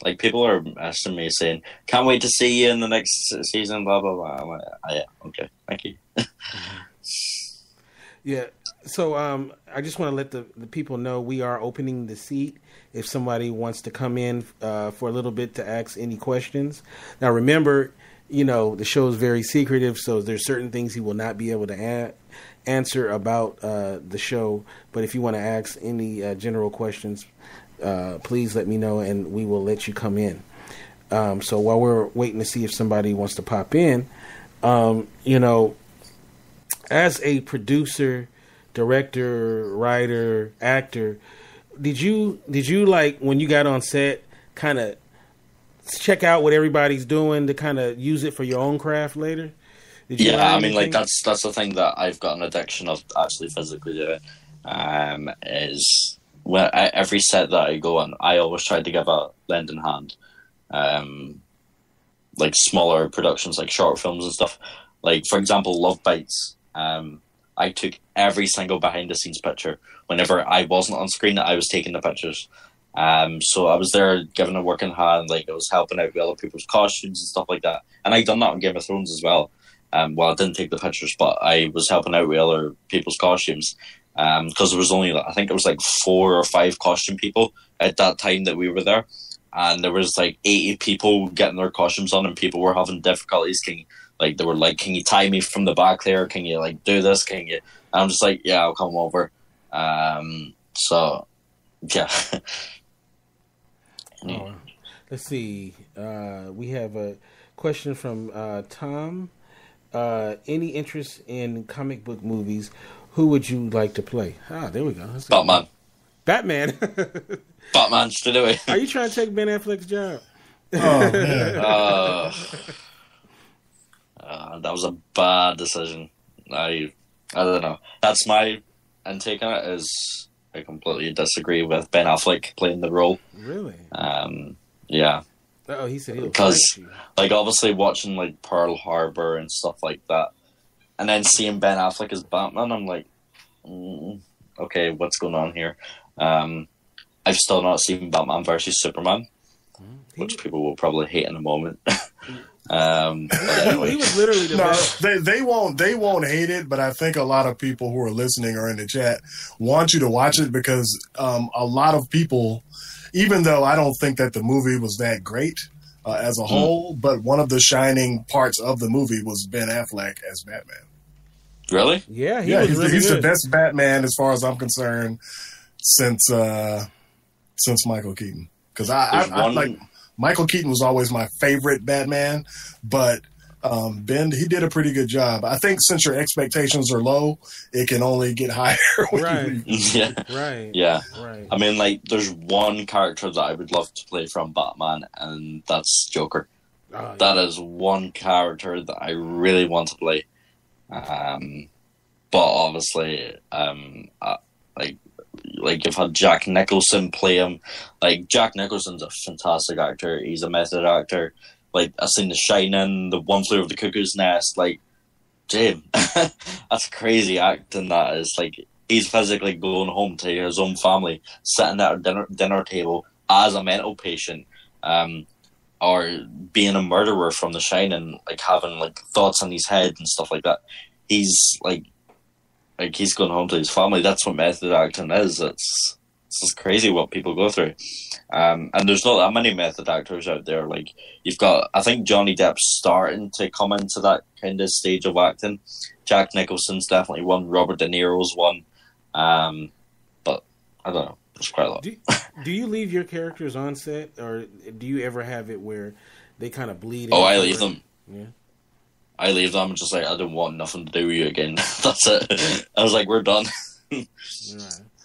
Like, people are asking me, saying, can't wait to see you in the next season, blah, blah, blah. I'm like, oh, yeah, okay, thank you. Yeah, so um, I just want to let the, the people know we are opening the seat if somebody wants to come in uh, for a little bit to ask any questions. Now, remember, you know, the show is very secretive, so there's certain things he will not be able to a- answer about uh, the show. But if you want to ask any uh, general questions, Uh, please let me know and we will let you come in. Um, so while we're waiting to see if somebody wants to pop in, um, you know, as a producer, director, writer, actor, did you, did you like when you got on set, kind of check out what everybody's doing to kind of use it for your own craft later? Did you yeah. I mean, like that's, that's the thing that I've got an addiction of actually physically doing, um, is, Well, I, every set that I go on, I always try to give a lending hand. Um, like smaller productions, like short films and stuff. Like, for example, Love Bites. Um, I took every single behind-the-scenes picture. Whenever I wasn't on screen, I was taking the pictures. Um, so I was there giving a working hand. Like, I was helping out with other people's costumes and stuff like that. And I'd done that on Game of Thrones as well. Um, well, I didn't take the pictures, but I was helping out with other people's costumes. Because um, there was only, I think it was like four or five costume people at that time that we were there. And there was like eighty people getting their costumes on and people were having difficulties. Can you, like, they were like, can you tie me from the back there? Can you like do this? Can you? And I'm just like, yeah, I'll come over. Um, so, yeah. Oh, let's see. Uh, we have a question from uh, Tom. Uh, any interest in comic book movies? Who would you like to play? Ah, there we go. That's Batman. Batman. Batman, straight away. Are you trying to take Ben Affleck's job? Oh, man. Uh, uh, that was a bad decision. I I don't know. That's my intake on it, is I completely disagree with Ben Affleck playing the role. Really? Um. Yeah. Oh, he said he was Because, like, obviously watching, like, Pearl Harbor and stuff like that, and then seeing Ben Affleck as Batman, I'm like, mm, okay, what's going on here? Um, I've still not seen Batman versus Superman, mm-hmm. which people will probably hate in a moment. Um, anyway. He was literally the no, best. They, they won't they won't hate it, but I think a lot of people who are listening or in the chat want you to watch it because um, a lot of people, even though I don't think that the movie was that great uh, as a mm. whole, but one of the shining parts of the movie was Ben Affleck as Batman. Really? Yeah, he yeah, was he's, really he's the best Batman as far as I'm concerned since uh, since Michael Keaton. Because I, I, I one... like. Michael Keaton was always my favorite Batman, but um, Ben, he did a pretty good job. I think since your expectations are low, it can only get higher. When right. You yeah. Right. Yeah. Right. I mean, like, there's one character that I would love to play from Batman, and that's Joker. Oh, that yeah. is one character that I really want to play. Um, but obviously, um, I, like, Like, you've had Jack Nicholson play him. Like, Jack Nicholson's a fantastic actor. He's a method actor. Like, I've seen The Shining, The One Flew Over the Cuckoo's Nest. Like, Jim, that's crazy acting that is. Like, he's physically going home to his own family, sitting at a dinner, dinner table as a mental patient, um, or being a murderer from The Shining, like, having, like, thoughts in his head and stuff like that. He's, like... Like, he's going home to his family. That's what method acting is. It's, it's just crazy what people go through. Um, and there's not that many method actors out there. Like, you've got, I think Johnny Depp's starting to come into that kind of stage of acting. Jack Nicholson's definitely one. Robert De Niro's one. Um, but, I don't know. There's quite a lot. Do, do you leave your characters on set? Or do you ever have it where they kind of bleed? Oh, I leave them. Yeah. I leave them and just like, I don't want nothing to do with you again. That's it. I was like, we're done. yeah.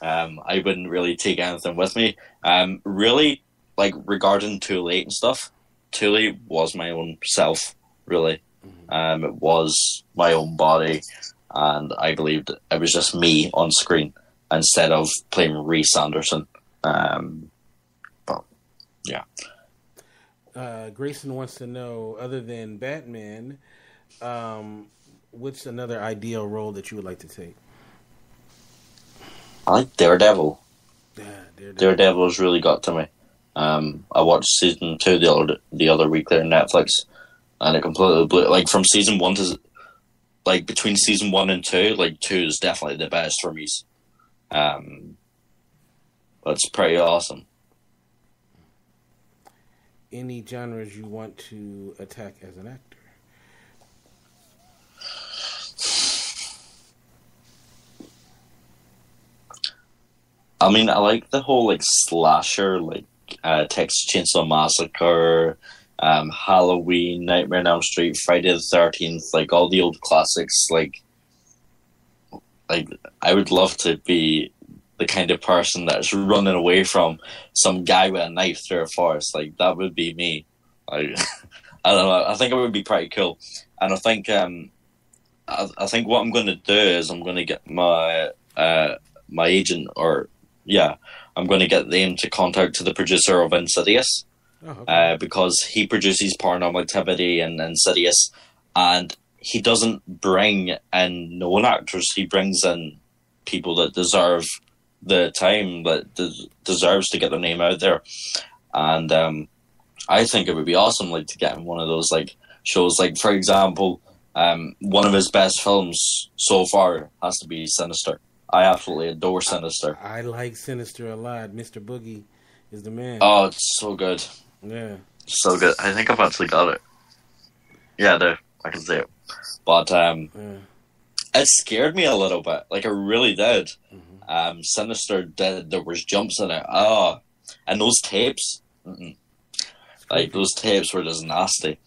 um, I wouldn't really take anything with me. Um, really, like, regarding Too Late and stuff, Too Late was my own self, really. Mm-hmm. Um, it was my own body, and I believed it was just me on screen instead of playing Reese Anderson. Um, but, yeah. Uh, Grayson wants to know, other than Batman... Um, what's another ideal role that you would like to take? I like Daredevil. Yeah, Daredevil. Daredevil's really got to me. Um, I watched season two the other the other week there on Netflix, and it completely blew. Like from season one to like between season one and two, like two is definitely the best for me. Um, that's pretty awesome. Any genres you want to attack as an actor? I mean, I like the whole, like, slasher, like, uh, Texas Chainsaw Massacre, um, Halloween, Nightmare on Elm Street, Friday the thirteenth, like, all the old classics, like, like, I would love to be the kind of person that's running away from some guy with a knife through a forest, like, that would be me. Like, I don't know, I think it would be pretty cool, and I think, um, I, I think what I'm going to do is I'm going to get my, uh, my agent, or... Yeah, I'm going to get them to contact the producer of Insidious, oh, okay. uh, because he produces Paranormal Activity and Insidious, and he doesn't bring in known actors. He brings in people that deserve the time, that des- deserves to get their name out there. And um, I think it would be awesome, like, to get in one of those like shows. Like, for example, um, one of his best films so far has to be Sinister. I absolutely adore Sinister. I, I like Sinister a lot. Mister Boogie is the man. Oh, it's so good. Yeah. So good. I think I've actually got it. Yeah, I do. I can see it. But um, yeah. It scared me a little bit. Like, I really did. Mm-hmm. Um, Sinister did. There was jumps in it. Oh. And those tapes. Mm-mm. Like, those tapes were just nasty.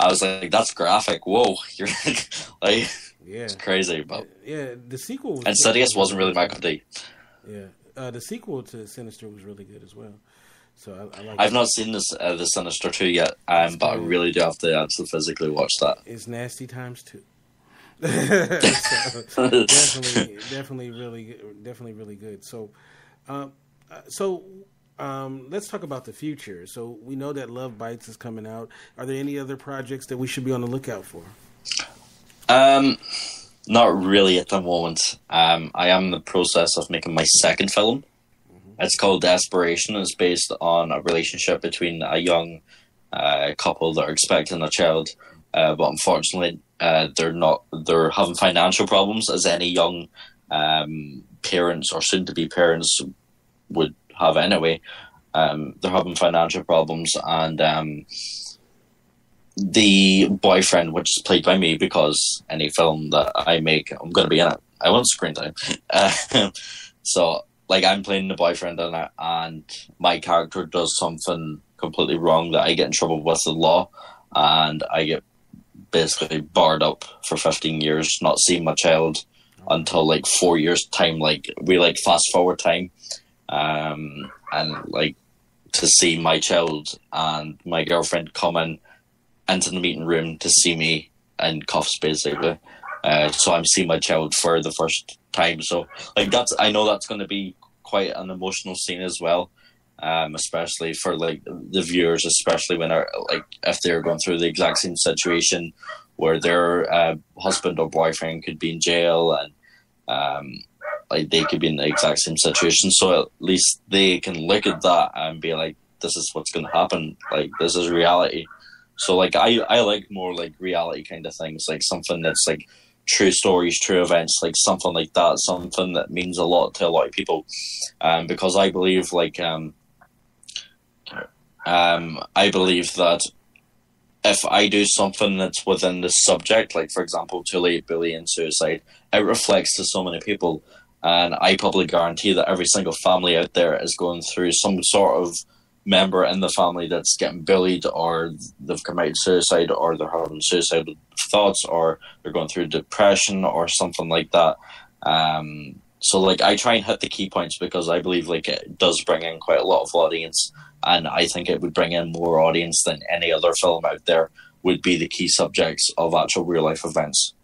I was like, that's graphic. Whoa. You're like... like Yeah, it's crazy, but yeah, the sequel was Insidious wasn't really my cup of tea. Yeah, uh, the sequel to Sinister was really good as well. So I, I like I've it. not seen this uh, the Sinister two yet, um, but I really do have to actually physically watch that. It's nasty times two. so, definitely, definitely, really, definitely, really good. So, um, so um, let's talk about the future. So we know that Love Bites is coming out. Are there any other projects that we should be on the lookout for? Um, not really at the moment. Um, I am in the process of making my second film. Mm-hmm. It's called Desperation. It's based on a relationship between a young uh, couple that are expecting a child, uh, but unfortunately uh, they're not. They're having financial problems, as any young um, parents or soon-to-be parents would have anyway. Um, they're having financial problems, and um, the boyfriend, which is played by me, because any film that I make, I'm going to be in it. I want screen time. Uh, so, like, I'm playing the boyfriend in it, and my character does something completely wrong that I get in trouble with the law, and I get basically barred up for fifteen years, not seeing my child until, like, four years' time. Like, we, like, fast-forward time. Um, and like to see my child and my girlfriend come in into the meeting room to see me in cuffs, basically. Uh, so I'm seeing my child for the first time. So like that's, I know that's going to be quite an emotional scene as well. Um, especially for like the viewers, especially when are like if they're going through the exact same situation where their uh, husband or boyfriend could be in jail and um. Like they could be in the exact same situation, so at least they can look at that and be like, "This is what's going to happen. Like this is reality." So, like I, I like more like reality kind of things, like something that's like true stories, true events, like something like that, something that means a lot to a lot of people. Um, because I believe, like, um, um, I believe that if I do something that's within the subject, like for example, Too Late, bullying, suicide, it reflects to so many people. And I probably guarantee that every single family out there is going through some sort of member in the family that's getting bullied, or they've committed suicide, or they're having suicidal thoughts, or they're going through depression or something like that. Um, so like I try and hit the key points because I believe like it does bring in quite a lot of audience, and I think it would bring in more audience than any other film out there would be the key subjects of actual real life events.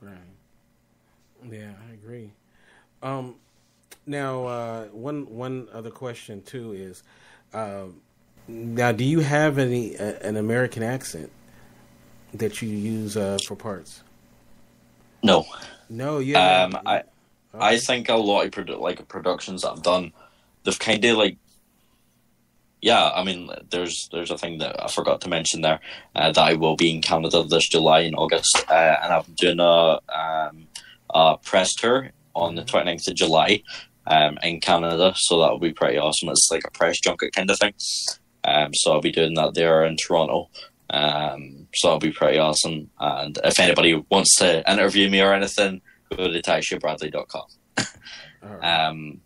Right. Yeah. Um, now, uh, one, one other question too is, uh, now, do you have any, uh, an American accent that you use, uh, for parts? No, no. Yeah. Um, I, okay. I think a lot of produ- like productions that I've done, they've kind of like, yeah, I mean, there's, there's a thing that I forgot to mention there, uh, that I will be in Canada this July and August, uh, and I'm doing a, um, a press tour on the twenty-ninth of July um, in Canada, so that'll be pretty awesome. It's like a press junket kind of thing. Um, so I'll be doing that there in Toronto. Um, so that'll be pretty awesome. And if anybody wants to interview me or anything, go to Tasha Bradley dot com. Right. Um,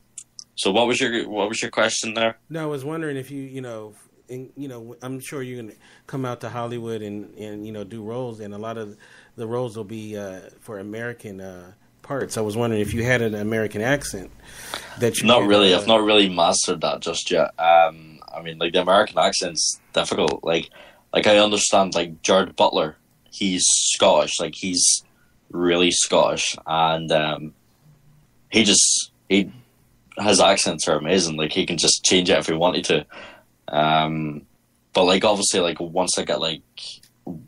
so what was your what was your question there? No, I was wondering if you you know in, you know I'm sure you're gonna come out to Hollywood and, and you know do roles, and a lot of the roles will be uh, for American. Uh, parts. I was wondering if you had an American accent that you not could, really uh, I've not really mastered that just yet. um I mean, like, the American accent's difficult. Like like I understand, like, Jared Butler, he's Scottish, like he's really Scottish, and um he just he his accents are amazing. Like, he can just change it if he wanted to. Um but like, obviously, like, once I get like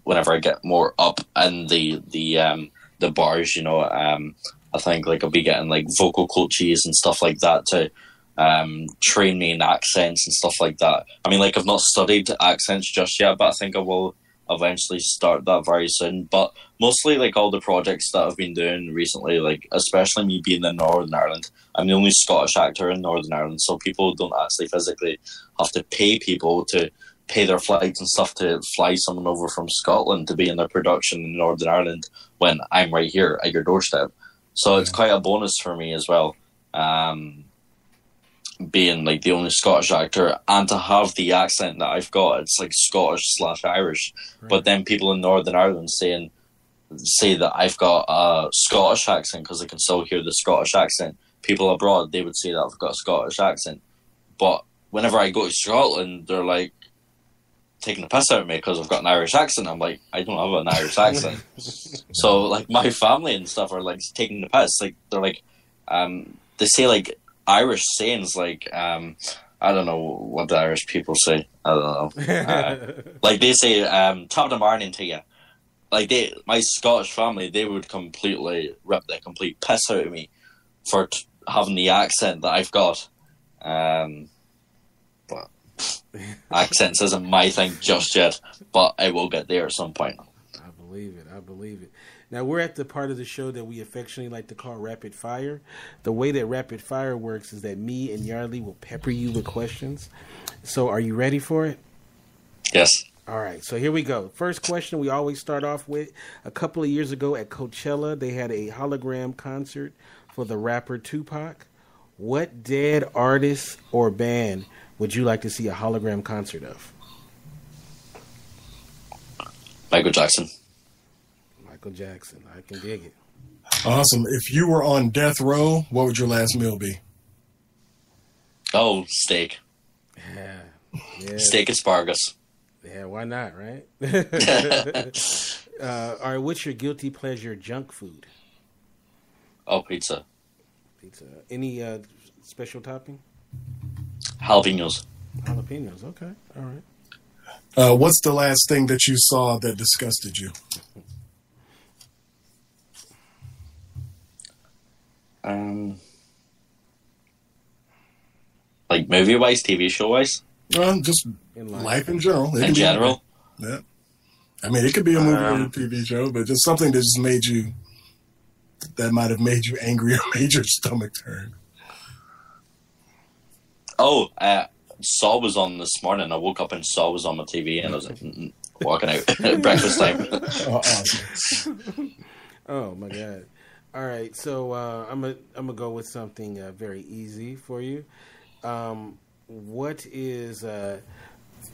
whenever I get more up in the the um the bars, you know, um, I think like I'll be getting like vocal coaches and stuff like that to um, train me in accents and stuff like that. I mean, like, I've not studied accents just yet, but I think I will eventually start that very soon. But mostly, like, all the projects that I've been doing recently, like, especially me being in Northern Ireland, I'm the only Scottish actor in Northern Ireland, so people don't actually physically have to pay people to pay their flights and stuff to fly someone over from Scotland to be in their production in Northern Ireland when I'm right here at your doorstep. So it's quite a bonus for me as well, um, being like the only Scottish actor, and to have the accent that I've got. It's like Scottish slash Irish, right. But then people in Northern Ireland saying say that I've got a Scottish accent because they can still hear the Scottish accent. People abroad, they would say that I've got a Scottish accent, but whenever I go to Scotland, they're like taking the piss out of me because I've got an Irish accent. I'm like, I don't have an Irish accent. So, like, my family and stuff are, like, taking the piss. Like, they're like, um, they say, like, Irish sayings, like, um, I don't know what the Irish people say. I don't know. Uh, like, they say, um, top of the morning to you. Like, they, my Scottish family, they would completely rip the complete piss out of me for t- having the accent that I've got. Um, but... Accents isn't my thing just yet, but I will get there at some point. I believe it. I believe it. Now, we're at the part of the show that we affectionately like to call Rapid Fire. The way that Rapid Fire works is that me and Yardley will pepper you with questions. So are you ready for it? Yes. All right. So here we go. First question we always start off with. A couple of years ago at Coachella, they had a hologram concert for the rapper Tupac. What dead artist or band would you like to see a hologram concert of? Michael Jackson. Michael Jackson. I can dig it. Awesome. If you were on death row, what would your last meal be? Oh, steak. Yeah. Yeah. Steak asparagus. Yeah, why not, right? uh, all right, what's your guilty pleasure junk food? Oh, pizza. Pizza. Any uh, special topping? Jalapenos. Jalapenos, okay. All right. Uh, what's the last thing that you saw that disgusted you? Um, like movie-wise, T V show-wise? Well, just in life. life in general. It in general? Be, yeah. I mean, it could be a movie um, or a T V show, but just something that just made you, that might have made you angry or made your stomach turn. Oh, uh, Saul was on this morning. I woke up and Saul was on my T V, and I was like, mm-mm, walking out at breakfast time. Oh, awesome. Oh, my God. All right, so uh, I'm gonna I'm gonna go with something uh, very easy for you. Um, what is uh,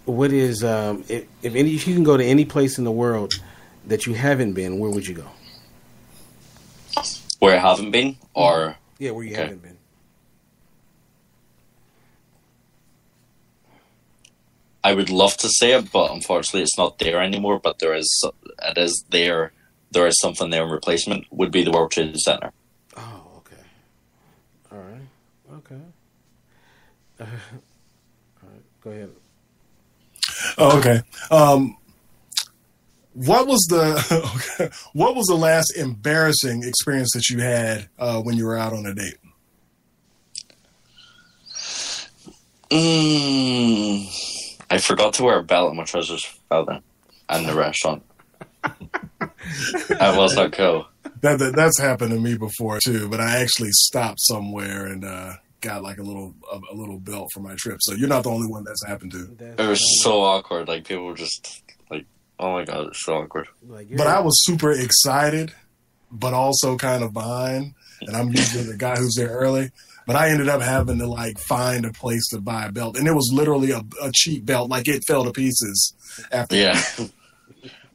what is um, if, if any if you can go to any place in the world that you haven't been, where would you go? Where I haven't been, or yeah, where you okay. haven't been. I would love to say it, but unfortunately, it's not there anymore. But there is it is there. There is something there in replacement, would be the World Trade Center. Oh, okay. All right. Okay. Uh, all right. Go ahead. Oh, okay. Um, what was the okay, what was the last embarrassing experience that you had uh, when you were out on a date? Mm, I forgot to wear a belt and my trousers fell down in the restaurant. I was not cool. That, that that's happened to me before too, but I actually stopped somewhere and uh, got like a little a, a little belt for my trip. So you're not the only one that's happened to. That's it was so funny. Awkward. Like people were just like, "Oh my god, it's so awkward." Like, but I was super excited, but also kind of behind. And I'm usually the guy who's there early. But I ended up having to like find a place to buy a belt, and it was literally a, a cheap belt. Like it fell to pieces after. Yeah.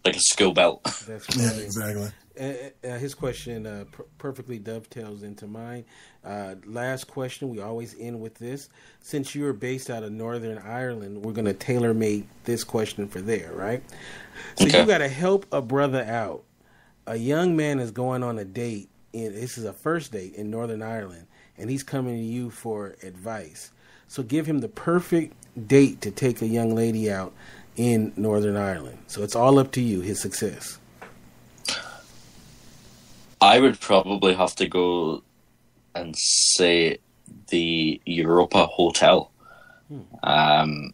Like a skill belt. That's yeah, exactly. Uh, uh, his question uh, per perfectly dovetails into mine. Uh, last question, we always end with this. Since you are based out of Northern Ireland, we're going to tailor-made this question for there, right? So okay. You got to help a brother out. A young man is going on a date. In, this is a first date in Northern Ireland, and he's coming to you for advice. So give him the perfect date to take a young lady out in Northern Ireland. So it's all up to you, his success. I would probably have to go and say the Europa Hotel. Hmm. Um,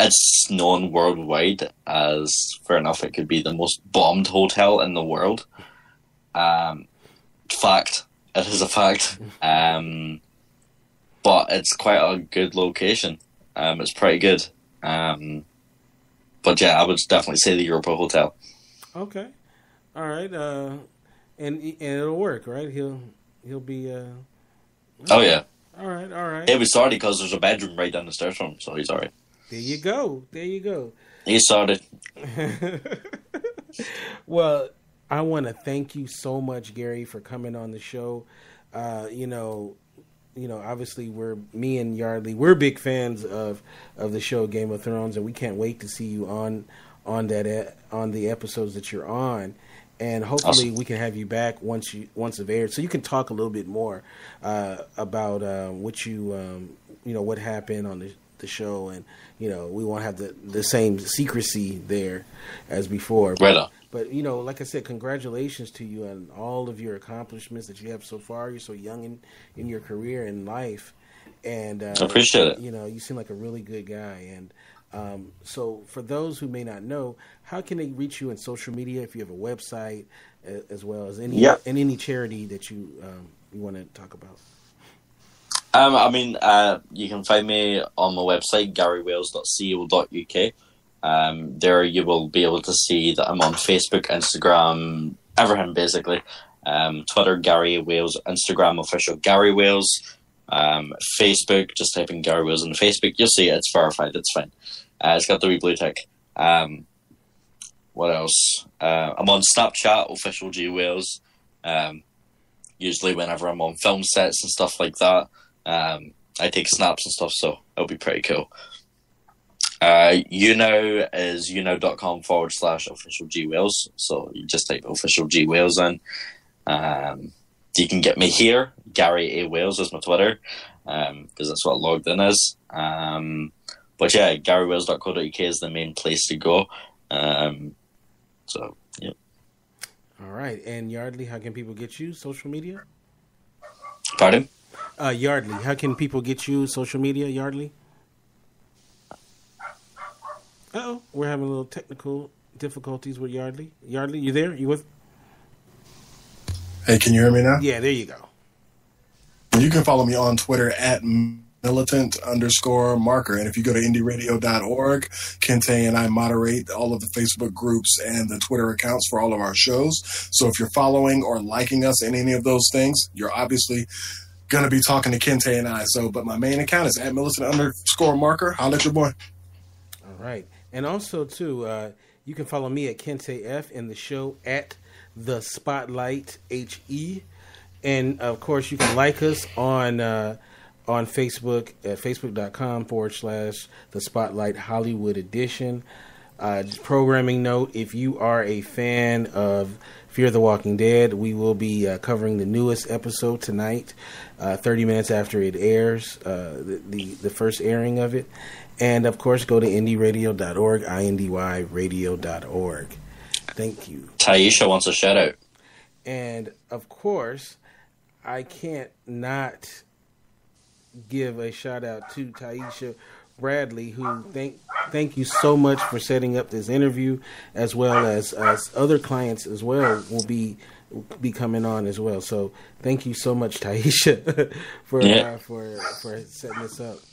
it's known worldwide as, fair enough, it could be the most bombed hotel in the world. Um, fact. It is a fact. Um, but it's quite a good location. Um, it's pretty good. Um, But yeah, I would definitely say the Europa Hotel. Okay, all right, uh, and and it'll work, right? He'll he'll be. Uh, oh yeah. All right, all right. It was sorry because there's a bedroom right down the stairs from him, so he's all right. There you go. There you go. He's sorted. Well, I want to thank you so much, Gary, for coming on the show. Uh, you know. You know, obviously, we're me and Yardley. We're big fans of of the show Game of Thrones, and we can't wait to see you on on that on the episodes that you're on. And hopefully, awesome. We can have you back once you once it's aired, so you can talk a little bit more uh, about uh, what you um, you know what happened on the the show, and you know we won't have the the same secrecy there as before. But, right on. But, you know, like I said, congratulations to you on all of your accomplishments that you have so far. You're so young in, in your career and life. And uh, I appreciate it. You know, you seem like a really good guy. And um, so for those who may not know, how can they reach you on social media if you have a website, as well as any yeah. and any charity that you um, you want to talk about? Um, I mean, uh, you can find me on my website, Gary Wales dot co dot U K. Um, there you will be able to see that I'm on Facebook, Instagram, everything basically. Um, Twitter, Gary Wales, Instagram, official Gary Wales. Um, Facebook, just type in Gary Wales on Facebook. You'll see it. It's verified. It's fine. Uh, it's got the wee blue tick. Um, what else? Uh, I'm on Snapchat, official G Wales. Um, usually whenever I'm on film sets and stuff like that. Um, I take snaps and stuff, so it'll be pretty cool. Uh, YouNow is YouNow.com forward slash official GWales. So you just type official GWales in. Um, you can get me here. Gary A. Wales is my Twitter, because um, that's what logged in is. Um, but yeah, Gary Wales dot co dot U K is the main place to go. Um, so, yeah. All right. And Yardley, how can people get you? Social media? Pardon? Uh, Yardley, how can people get you social media, Yardley? Uh-oh, we're having a little technical difficulties with Yardley. Yardley, you there? You with? Hey, can you hear me now? Yeah, there you go. You can follow me on Twitter at militant underscore marker. And if you go to indie radio dot org, Kinte and I moderate all of the Facebook groups and the Twitter accounts for all of our shows. So if you're following or liking us in any of those things, you're obviously going to be talking to Kinte and I. So, but my main account is at militant underscore marker. Holla at your boy. All right. And also, too, uh, you can follow me at Kinte F and the show at The Spotlight H E. And, of course, you can like us on uh, on Facebook at facebook.com forward slash The Spotlight Hollywood Edition. Uh, programming note, if you are a fan of Fear the Walking Dead, we will be uh, covering the newest episode tonight, uh, thirty minutes after it airs, uh, the, the, the first airing of it. And, of course, go to indie radio dot org, I N D Y radio dot org. Thank you. Taisha wants a shout-out. And, of course, I can't not give a shout-out to Tasha Bradley, who thank thank you so much for setting up this interview, as well as us other clients as well will be be coming on as well. So thank you so much, Taisha, for yeah. uh, for for setting this up.